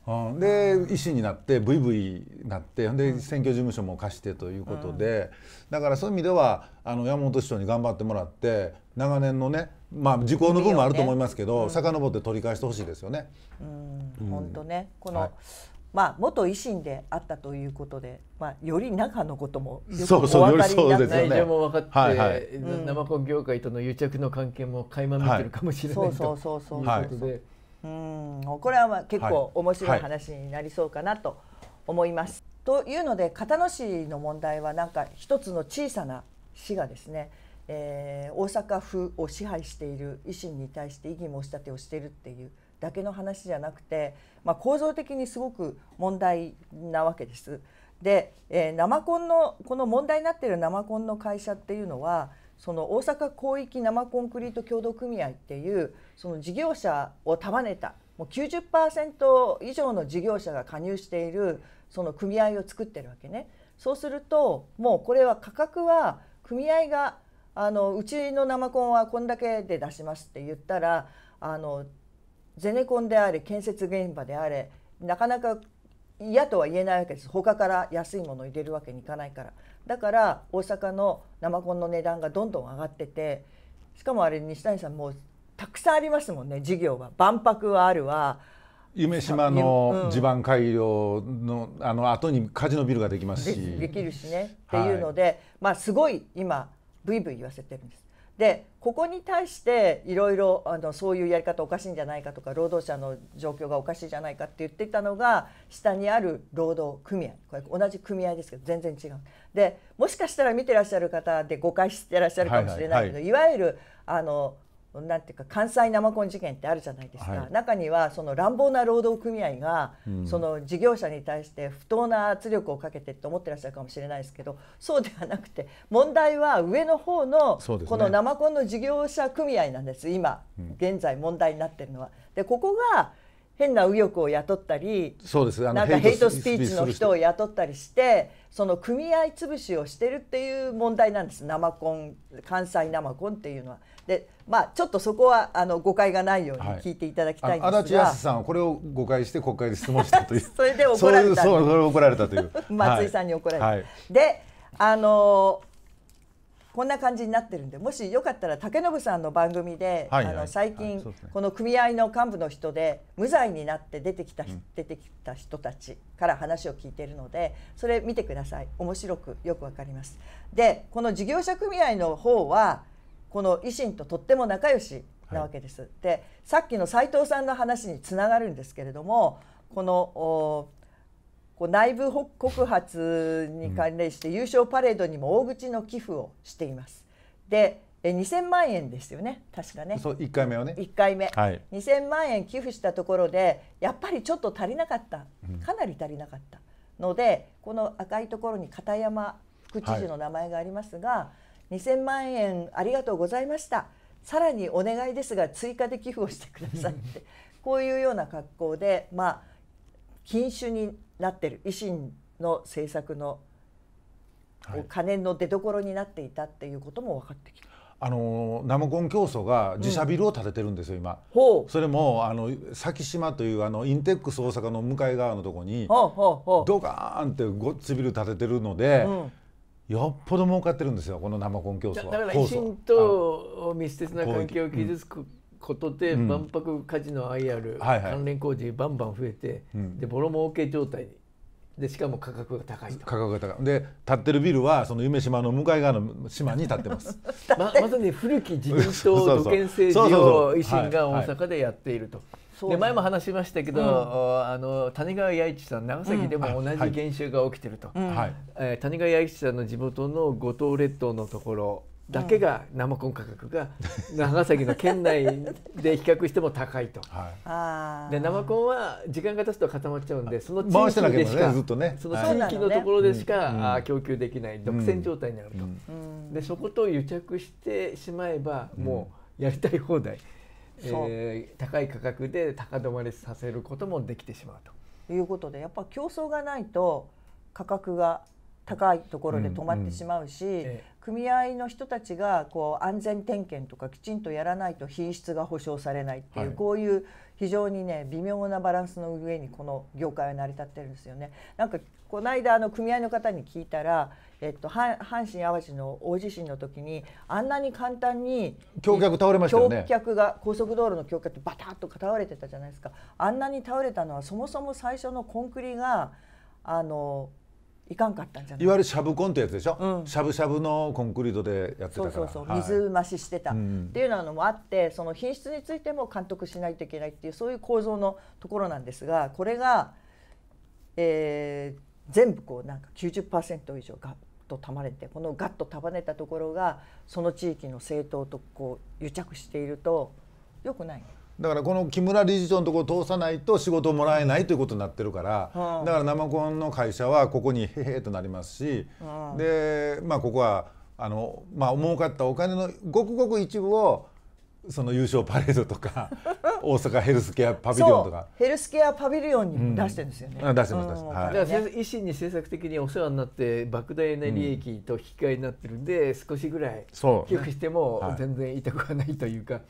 なと。で維新になってブイブイなって、で選挙事務所も貸してということで、だからそういう意味では山本市長に頑張ってもらって、長年のね、まあ時効の分もあると思いますけど、遡って取り返してほしいですよね。本当ね、この、はい、まあ元維新であったということで、まあより中のこともよくお分かりになって、内情も分かって、ナマコ業界との癒着の関係も垣間見てるかもしれないということで。これは結構面白い話になりそうかなと思います。はい、というので、交野市の問題はなんか一つの小さな市がですね、大阪府を支配している維新に対して異議申し立てをしているっていうだけの話じゃなくて、まあ、構造的にすごく問題なわけです。で、ナマコンのこの問題になっているナマコンの会社っていうのは、その大阪広域生コンクリート協同組合っていうその事業者を束ねた、もう 90% 以上の事業者が加入しているその組合を作ってるわけね。そうするともうこれは価格は組合がうちの生コンはこんだけで出しますって言ったら、ゼネコンであれ建設現場であれ、なかなか嫌とは言えないわけです。他から安いものを入れるわけにいかないから。だから大阪の生コンの値段がどんどん上がってて、しかもあれ西谷さんもうたくさんありますもんね、事業は。万博はあるわ、夢島の地盤改良の後にカジノビルができますし、できるしねっていうので、はい、まあすごい今ブイブイ言わせてるんです。でここに対していろいろそういうやり方おかしいんじゃないかとか、労働者の状況がおかしいじゃないかって言ってたのが、下にある労働組合、これ同じ組合ですけど全然違う。でもしかしたら見てらっしゃる方で誤解してらっしゃるかもしれないけど、いわゆるなんていうか関西生コン事件ってあるじゃないですか、はい、中にはその乱暴な労働組合が、その事業者に対して不当な圧力をかけてって思ってらっしゃるかもしれないですけど、そうではなくて問題は上の方のこの生コンの事業者組合なんです、今現在問題になってるのは。でここが変な右翼を雇ったり、なんかヘイトスピーチの人を雇ったりして、その組合潰しをしてるっていう問題なんです。生コン、関西生コンっていうのは。で、まあちょっとそこは誤解がないように聞いていただきたいんですが、足立康さんはこれを誤解して国会で質問したという。それで怒られた。それを怒られたという。松井さんに怒られた。はい、で、こんな感じになってるんで、もしよかったら竹信さんの番組で最近この組合の幹部の人で無罪になって出てきた人たちから話を聞いているので、それ見てください。面白くよくわかります。でこの事業者組合の方はこの維新ととっても仲良しなわけです。はい、でさっきの斉藤さんの話につながるんですけれども、この内部告発に関連して優勝パレードにも大口の寄付をしています。で、2000万円ですよね、確かね。そう、1回目をね。1回目、はい、2000万円寄付したところでやっぱりちょっと足りなかった、かなり足りなかったので、この赤いところに片山副知事の名前がありますが、はい、2000万円ありがとうございました。さらにお願いですが追加で寄付をしてくださいってこういうような格好で、まあ禁酒になってる維新の政策の金の出所になっていたっていうことも分かってきた。ナマコン競争が自社ビルを建ててるんですよ、今。それも先島というインテックス大阪の向かい側のとこにドカーンってごっつビル建ててるので、よっぽど儲かってるんですよ、このナマコン競争は。だから維新と密接な関係を傷つくことで、万博、カジノ、IR、関連工事バンバン増えて、でボロ儲け状態で、しかも価格が高いと。価格が高いで、建ってるビルはその夢島の向かい側の島に建ってますまさに古き自民党土建政治を維新が大阪でやっていると。で前も話しましたけど、谷川弥一さん、長崎でも同じ現象が起きてると。谷川弥一さんの地元の五島列島のところだけがナマコン価格が長崎の県内で比較しても高いと。でナマコンは時間が経つと固まっちゃうんで、その地域でしか、その地域のところでしか供給できない独占状態になると。でそこと癒着してしまえばもうやりたい放題、高い価格で高止まりさせることもできてしまうと。いうことで、やっぱ競争がないと価格が高いところで止まってしまうし、組合の人たちがこう安全点検とかきちんとやらないと品質が保証されないっていう、はい、こういう非常にね微妙なバランスの上にこの業界は成り立ってるんですよね。なんかこの間組合の方に聞いたら、阪神・淡路の大地震の時にあんなに簡単に橋脚倒れましたよね。橋脚が高速道路の橋脚ってバタッと倒れてたじゃないですか。あんなに倒れたのはそもそも最初のコンクリがいかんかったんじゃない。いわゆるしゃぶコンってやつでしょ、しゃぶしゃぶのコンクリートでやってたから、水増ししてたっていうのもあって、その品質についても監督しないといけないっていうそういう構造のところなんですが、これが、全部こうなんか 90% 以上ガッと束ねて、このガッと束ねたところがその地域の政党とこう癒着していると良くない。だからこの木村理事長のところを通さないと仕事をもらえないということになってるから、だから生コンの会社はここにへへとなりますし、でまあここは儲かったお金のごくごく一部をその優勝パレードとか大阪ヘルスケアパビリオンとかヘルスケアパビリオンに出してるんですよね。出してます出してます。だから維新に政策的にお世話になって莫大な利益と引き換えになってるんで、少しぐらい寄付しても全然痛くはないというか。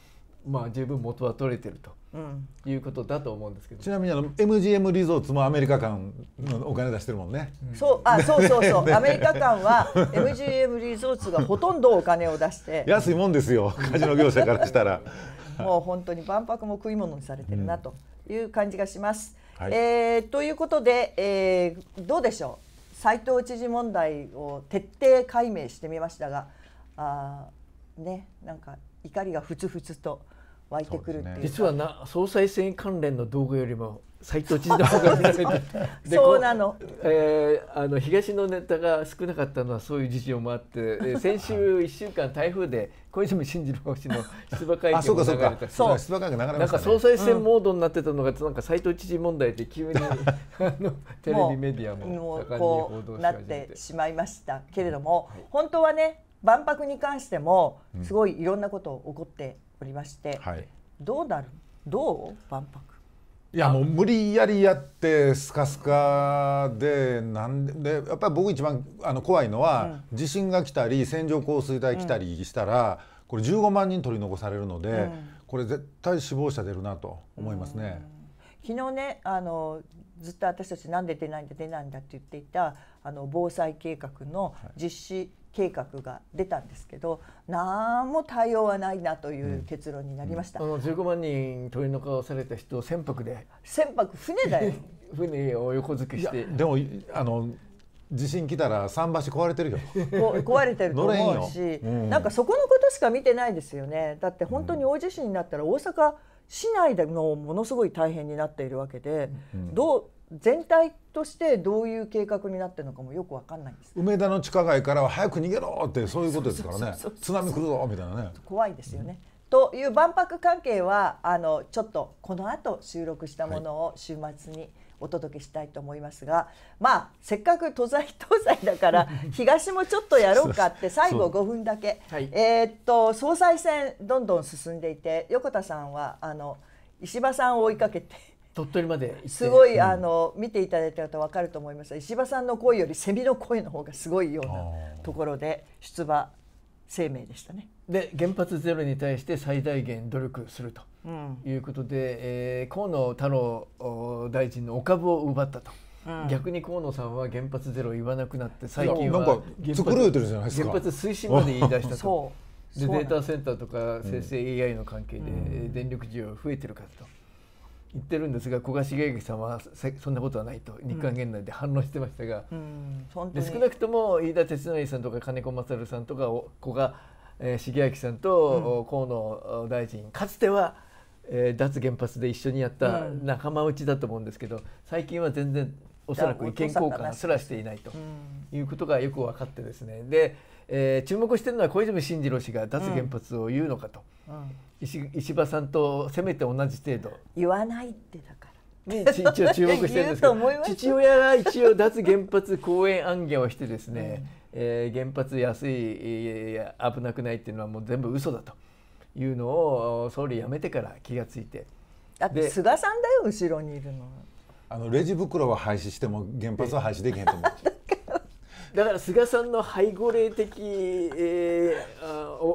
まあ十分元は取れてると、いうことだと思うんですけど。ちなみにMGM リゾーツもアメリカ間のお金出してるもんね。そうそうそうアメリカ間は MGM リゾーツがほとんどお金を出して安いもんですよ、カジノ業者からしたらもう本当に万博も食い物にされてるなという感じがします、ということで、どうでしょう、斉藤知事問題を徹底解明してみましたが、なんか怒りがふつふつと湧いてくるっていう。実は総裁選関連の動画よりも斉藤知事の方が見られてそうなの。東のネタが少なかったのはそういう事情もあって、先週1週間台風で小泉進次郎氏の出馬会見も流れたし、なんか総裁選モードになってたのがなんか斉藤知事問題で急にテレビメディアも盛んに報道し始めてなってしまいましたけれども、本当はね。万博に関してもすごいいろんなこと起こっておりまして、どうなる？どう万博？いやもう無理やりやってスカスカで、なんでやっぱり僕一番怖いのは、地震が来たり線状降水帯来たりしたら、これ15万人取り残されるので、これ絶対死亡者出るなと思いますね。昨日ねずっと私たちなんで出ないんだって言っていた防災計画の実施、計画が出たんですけど、何も対応はないなという結論になりました。15万人取り残された人を船舶船だよ船を横付けして、でも地震来たら桟橋壊れてるよ壊れてると思うし、なんかそこのことしか見てないですよね。だって本当に大地震になったら大阪市内でのものすごい大変になっているわけで、全体としてどういう計画になってるのかもよくわかんないんです。梅田の地下街からは早く逃げろってそういうことですからね。津波来るぞみたいなね。怖いですよね。という万博関係はちょっとこの後収録したものを週末にお届けしたいと思いますが、まあせっかく東西だから東もちょっとやろうかって最後5分だけ。総裁選どんどん進んでいて、横田さんは石破さんを追いかけて。鳥取まですごい見ていただいた方分かると思いますが、石破さんの声よりセミの声の方がすごいようなところで出馬声明でしたね。で原発ゼロに対して最大限努力するということで、河野太郎大臣のお株を奪ったと。逆に河野さんは原発ゼロを言わなくなって、最近は原発推進まで言い出したと。でデータセンターとか生成 AI の関係で電力需要増えてるからと。言ってるんですが、古賀茂之さんはそんなことはないと日韓現代で反論してましたが、で少なくとも飯田哲成さんとか金子勝さんとか古賀茂之さんと河野大臣、かつては脱原発で一緒にやった仲間内だと思うんですけど、最近は全然おそらく意見交換すらしていないということがよく分かってですね。で注目しているのは小泉進次郎氏が脱原発を言うのかと。石破さんとせめて同じ程度言わないってだからね、一応注目してるんですけど、父親が一応脱原発講演案件をしてですね、原発安い危なくないっていうのはもう全部嘘だというのを総理辞めてから気がついて。だって菅さんだよ後ろにいるの。レジ袋は廃止しても原発は廃止できへんと思う。だから菅さんの背後霊的、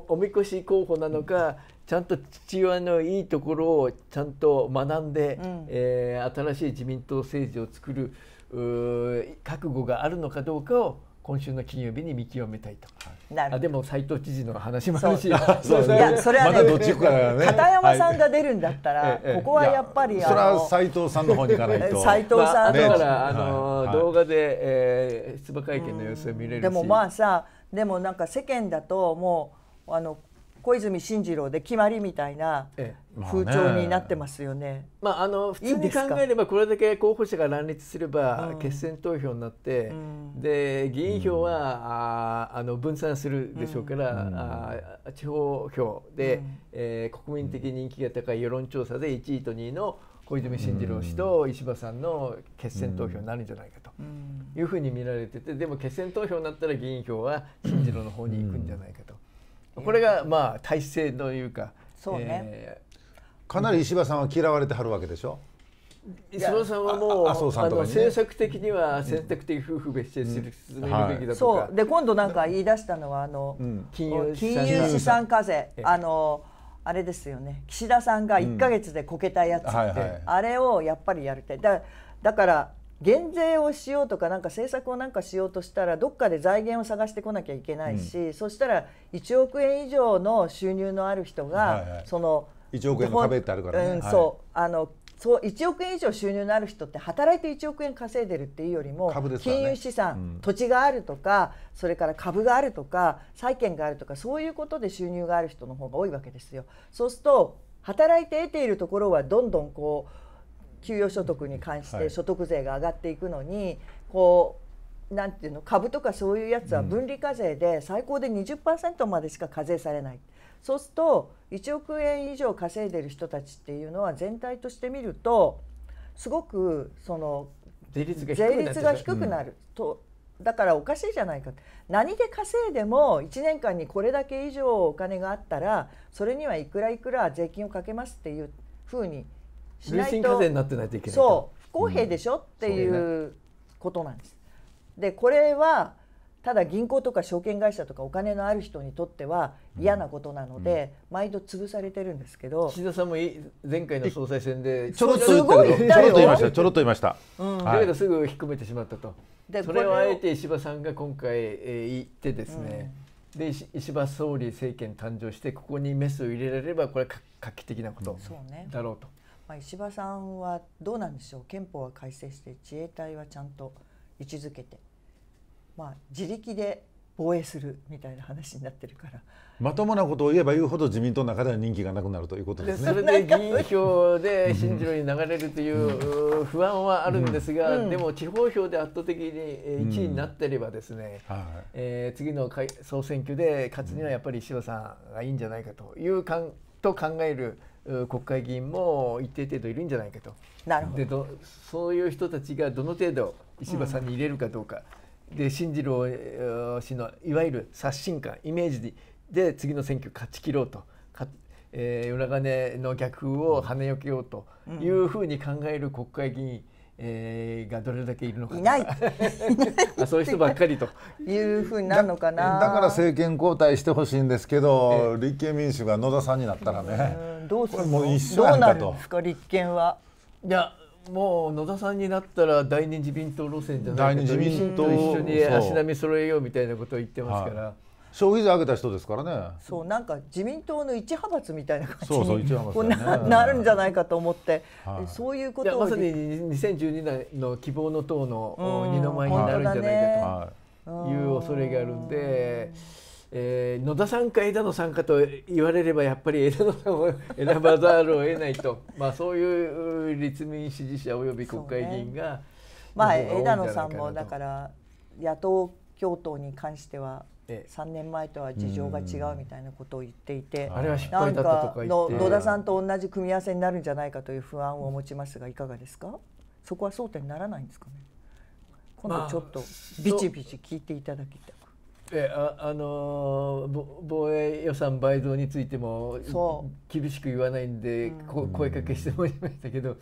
おみこし候補なのか、ちゃんと父親のいいところをちゃんと学んで、新しい自民党政治を作る覚悟があるのかどうかを今週の金曜日に見極めたいと。でも斉藤知事の話もあるし、それはね、片山さんが出るんだったら、ここはやっぱりそれは斉藤さんの方に行かないと。斉藤さんだから動画で出馬会見の様子を見れるし。でもまあさ、でもなんか世間だともう小泉進次郎で決まりみたいな風潮になってますよね。まあ普通に考えれば、これだけ候補者が乱立すれば決選投票になって、で議員票は分散するでしょうから、地方票で国民的人気が高い世論調査で1位と2位の小泉進次郎氏と石破さんの決選投票になるんじゃないかというふうに見られてて、でも決選投票になったら議員票は進次郎の方に行くんじゃないかと。これがまあ体制というか、そうね、かなり石破さんは嫌われてはるわけでしょ。石破さんはもう政策的には選択的夫婦別姓する進めるべきだとか。そうで、今度なんか言い出したのは金融資産課税、あれですよね、岸田さんが1ヶ月でこけたやつって、あれをやっぱりやりたい。だから減税をしようとか、なんか政策をなんかしようとしたら、どっかで財源を探してこなきゃいけないし、そしたら1億円以上の収入のある人が、その1億円の壁ってあるからね。そう、1億円以上収入のある人って働いて1億円稼いでるっていうよりも、金融資産、土地があるとか、それから株があるとか債券があるとか、そういうことで収入がある人の方が多いわけですよ。そうすると働いて得ているところはどんどんこう給与所得に関して所得税が上がっていくのに、こうなんていうの、株とかそういうやつは分離課税で最高で 20% までしか課税されない。そうすると1億円以上稼いでる人たちっていうのは、全体として見るとすごくその税率が低くなると。だからおかしいじゃないか。何で稼いでも1年間にこれだけ以上お金があったら、それにはいくらいくら税金をかけますっていうふうにしないと、累進課税になってないといけない。そう、不公平でしょっていうことなんです。で、これはただ銀行とか証券会社とかお金のある人にとっては嫌なことなので、毎度潰されてるんですけど。岸田さんも前回の総裁選でちょろっと言いました。ちょろっと言いました。だけどすぐ引っ込めてしまったと。それをあえて石破さんが今回言ってですね。で、石破総理政権誕生して、ここにメスを入れられれば、これは画期的なことだろうと。まあ石破さんはどうなんでしょう。憲法は改正して、自衛隊はちゃんと位置づけて、まあ自力で防衛するみたいな話になってるから、まともなことを言えば言うほど自民党の中では人気がなくなるということですね。それで議員票で進次郎に流れるという不安はあるんですが、でも地方票で圧倒的に1位になってればですね、次の総選挙で勝つにはやっぱり石破さんがいいんじゃないかという考える国会議員も一定程度いるんじゃないかと。なるほど。で、そういう人たちがどの程度石破さんに入れるかどうか、で進次郎氏のいわゆる刷新感、イメージで次の選挙勝ち切ろうと、裏金の逆風を跳ねよけようというふうに考える国会議員、がどれだけいるのか、いないそういう人ばっかりというふうになるのかな。だから政権交代してほしいんですけど、立憲民主が野田さんになったらね、どうするの、どうなるんですか立憲は。いや、もう野田さんになったら第二自民党路線じゃないですか。維新と一緒に足並み揃えようみたいなことを言ってますから。消費税上げた人ですからね。そう、なんか自民党の一派閥みたいな感じになるんじゃないかと思って、そういうことをまさに2012年の希望の党の二の舞になるんじゃないかという恐れがあるんで、野田さんか枝野さんかと言われれば、やっぱり枝野さんを選ばざるを得ないとまあそういう立民支持者および国会議員が、まあ枝野さんもだから野党共闘に関しては。3年前とは事情が違うみたいなことを言っていて、なんか野田さんと同じ組み合わせになるんじゃないかという不安を持ちますが、いかがですか。そこは争点にならないんですかね。今度ちょっとビチビチ聞いていただきたく。防衛予算倍増についても厳しく言わないんで、声かけしてもらいましたけど、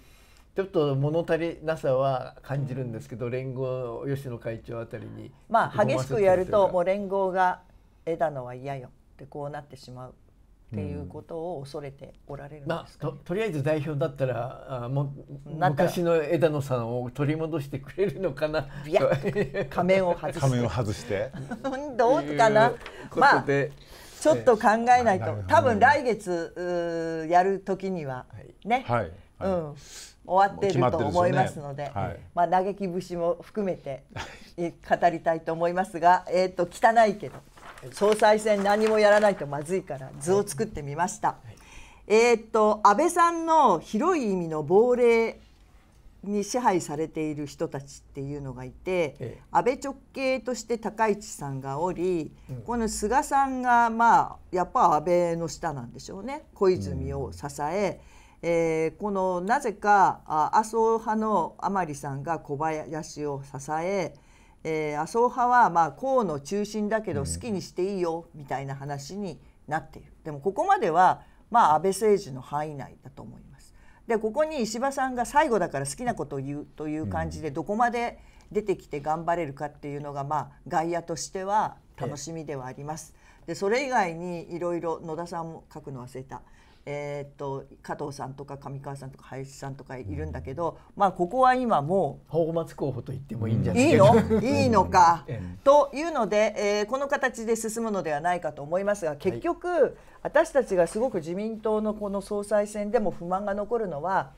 ちょっと物足りなさは感じるんですけど、連合吉野会長あたりにまあ激しくやると、もう連合が枝野は嫌よってこうなってしまうっていうことを恐れておられるんですかね。まあ、とりあえず代表だったら昔の枝野さんを取り戻してくれるのかな。仮面を外してどうかな。まあちょっと考えないと、多分来月やる時にはね、うん、終わってると思いますので、まあ嘆き節も含めて語りたいと思いますが、汚いけど総裁選何もやらないとまずいから図を作ってみました。安倍さんの広い意味の亡霊に支配されている人たちっていうのがいて、安倍直系として高市さんがおり、この菅さんがまあやっぱ安倍の下なんでしょうね、小泉を支え、このなぜか麻生派の甘利さんが小林を支え、麻生派はまあ河野中心だけど好きにしていいよみたいな話になっている。でもここまではまあ安倍政治の範囲内だと思います。でここに石破さんが最後だから好きなことを言うという感じで、どこまで出てきて頑張れるかっていうのがまあ外野としては楽しみではあります。でそれ以外にいろいろ野田さんも書くの忘れた。加藤さんとか上川さんとか林さんとかいるんだけど、まあここは今もう泡沫候補と言ってもいいんじゃないか、いいのかというので、この形で進むのではないかと思いますが、結局、はい、私たちがすごく自民党のこの総裁選でも不満が残るのは、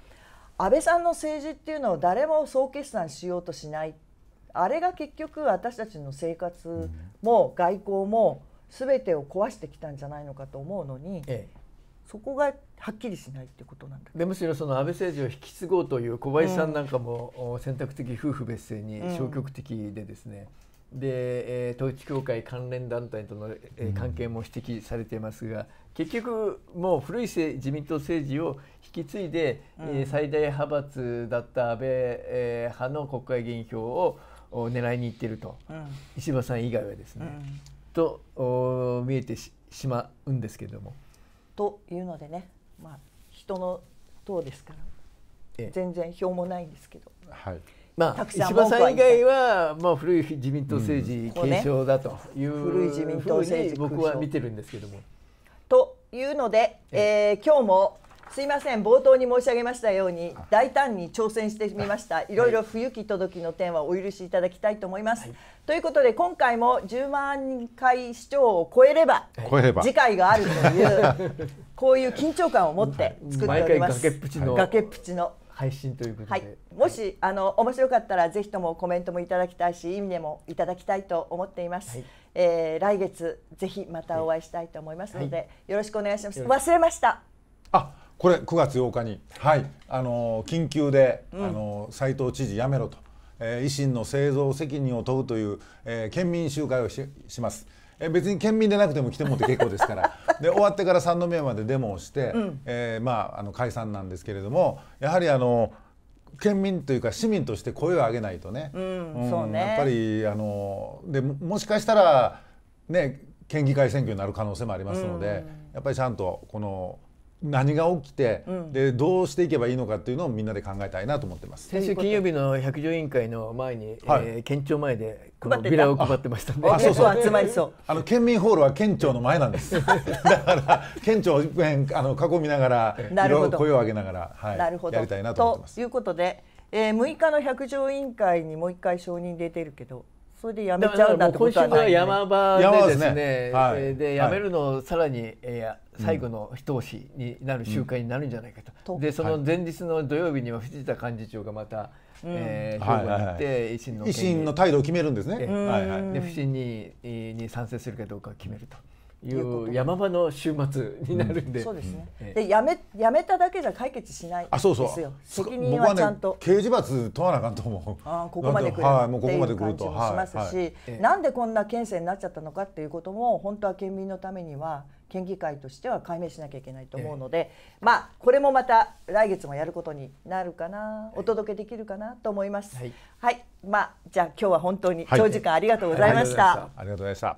安倍さんの政治っていうのを誰も総決算しようとしない、あれが結局私たちの生活も外交も全てを壊してきたんじゃないのかと思うのに。そこがはっきりしないってことなんだ。でむしろその安倍政治を引き継ごうという小林さんなんかも選択的夫婦別姓に消極的でですね、で統一教会関連団体との関係も指摘されていますが、結局もう古い自民党政治を引き継いで、最大派閥だった安倍派の国会議員票を狙いにいっていると、石破さん以外はですね、と見えてしまうんですけれども。というのでね、まあ人の党ですから全然票もないんですけど、まあ石破さん以外はまあ古い自民党政治継承だというふうに僕は見てるんですけども。というので、今日もすいません、冒頭に申し上げましたように大胆に挑戦してみました。いろいろ不行き届きの点はお許しいただきたいと思います。ということで今回も10万回視聴を超えれば次回があるというこういう緊張感を持って作っております。崖っぷちの配信ということで、もし面白かったらぜひともコメントもいただきたいし、いいねもいただきたいと思っています。来月ぜひまたお会いしたいと思いますので、よろしくお願いします。忘れました。これ9月8日に、緊急で斉藤知事辞めろと、維新の製造責任を問うという、県民集会をします。別に県民でなくても来てもって結構ですからで終わってから三宮までデモをして、解散なんですけれども、やはり県民というか市民として声を上げないとね、やっぱりでもしかしたら、ね、県議会選挙になる可能性もありますので、やっぱりちゃんとこの。何が起きて、でどうしていけばいいのかっていうのをみんなで考えたいなと思ってます。先週金曜日の百条委員会の前に、県庁前でこのビラを配ってましたんで。そうそう集まりそう。県民ホールは県庁の前なんです。だから県庁一辺囲みながら、いろいろ声を上げながら、やりたいなと思ってます。ということで、6日の百条委員会にもう一回承認出てるけど。それでやめちゃうんだってことはないね。今週は山場でですね、でやめるのをさらに最後の一押しになる集会になるんじゃないかと。でその前日の土曜日には藤田幹事長がまた兵庫に行って維新の態度を決めるんですね。で不信任に賛成するかどうかを決めるという山場の週末になるんで。そうですね。でやめただけじゃ解決しないですよ。責任はちゃんと刑事罰問わなあかんと思う。ここまで来るっていう感じもしますし、なんでこんな県政になっちゃったのかっていうことも本当は県民のためには県議会としては解明しなきゃいけないと思うので、まあこれもまた来月もやることになるかな、お届けできるかなと思います。はい、まあじゃあ今日は本当に長時間ありがとうございました。ありがとうございました。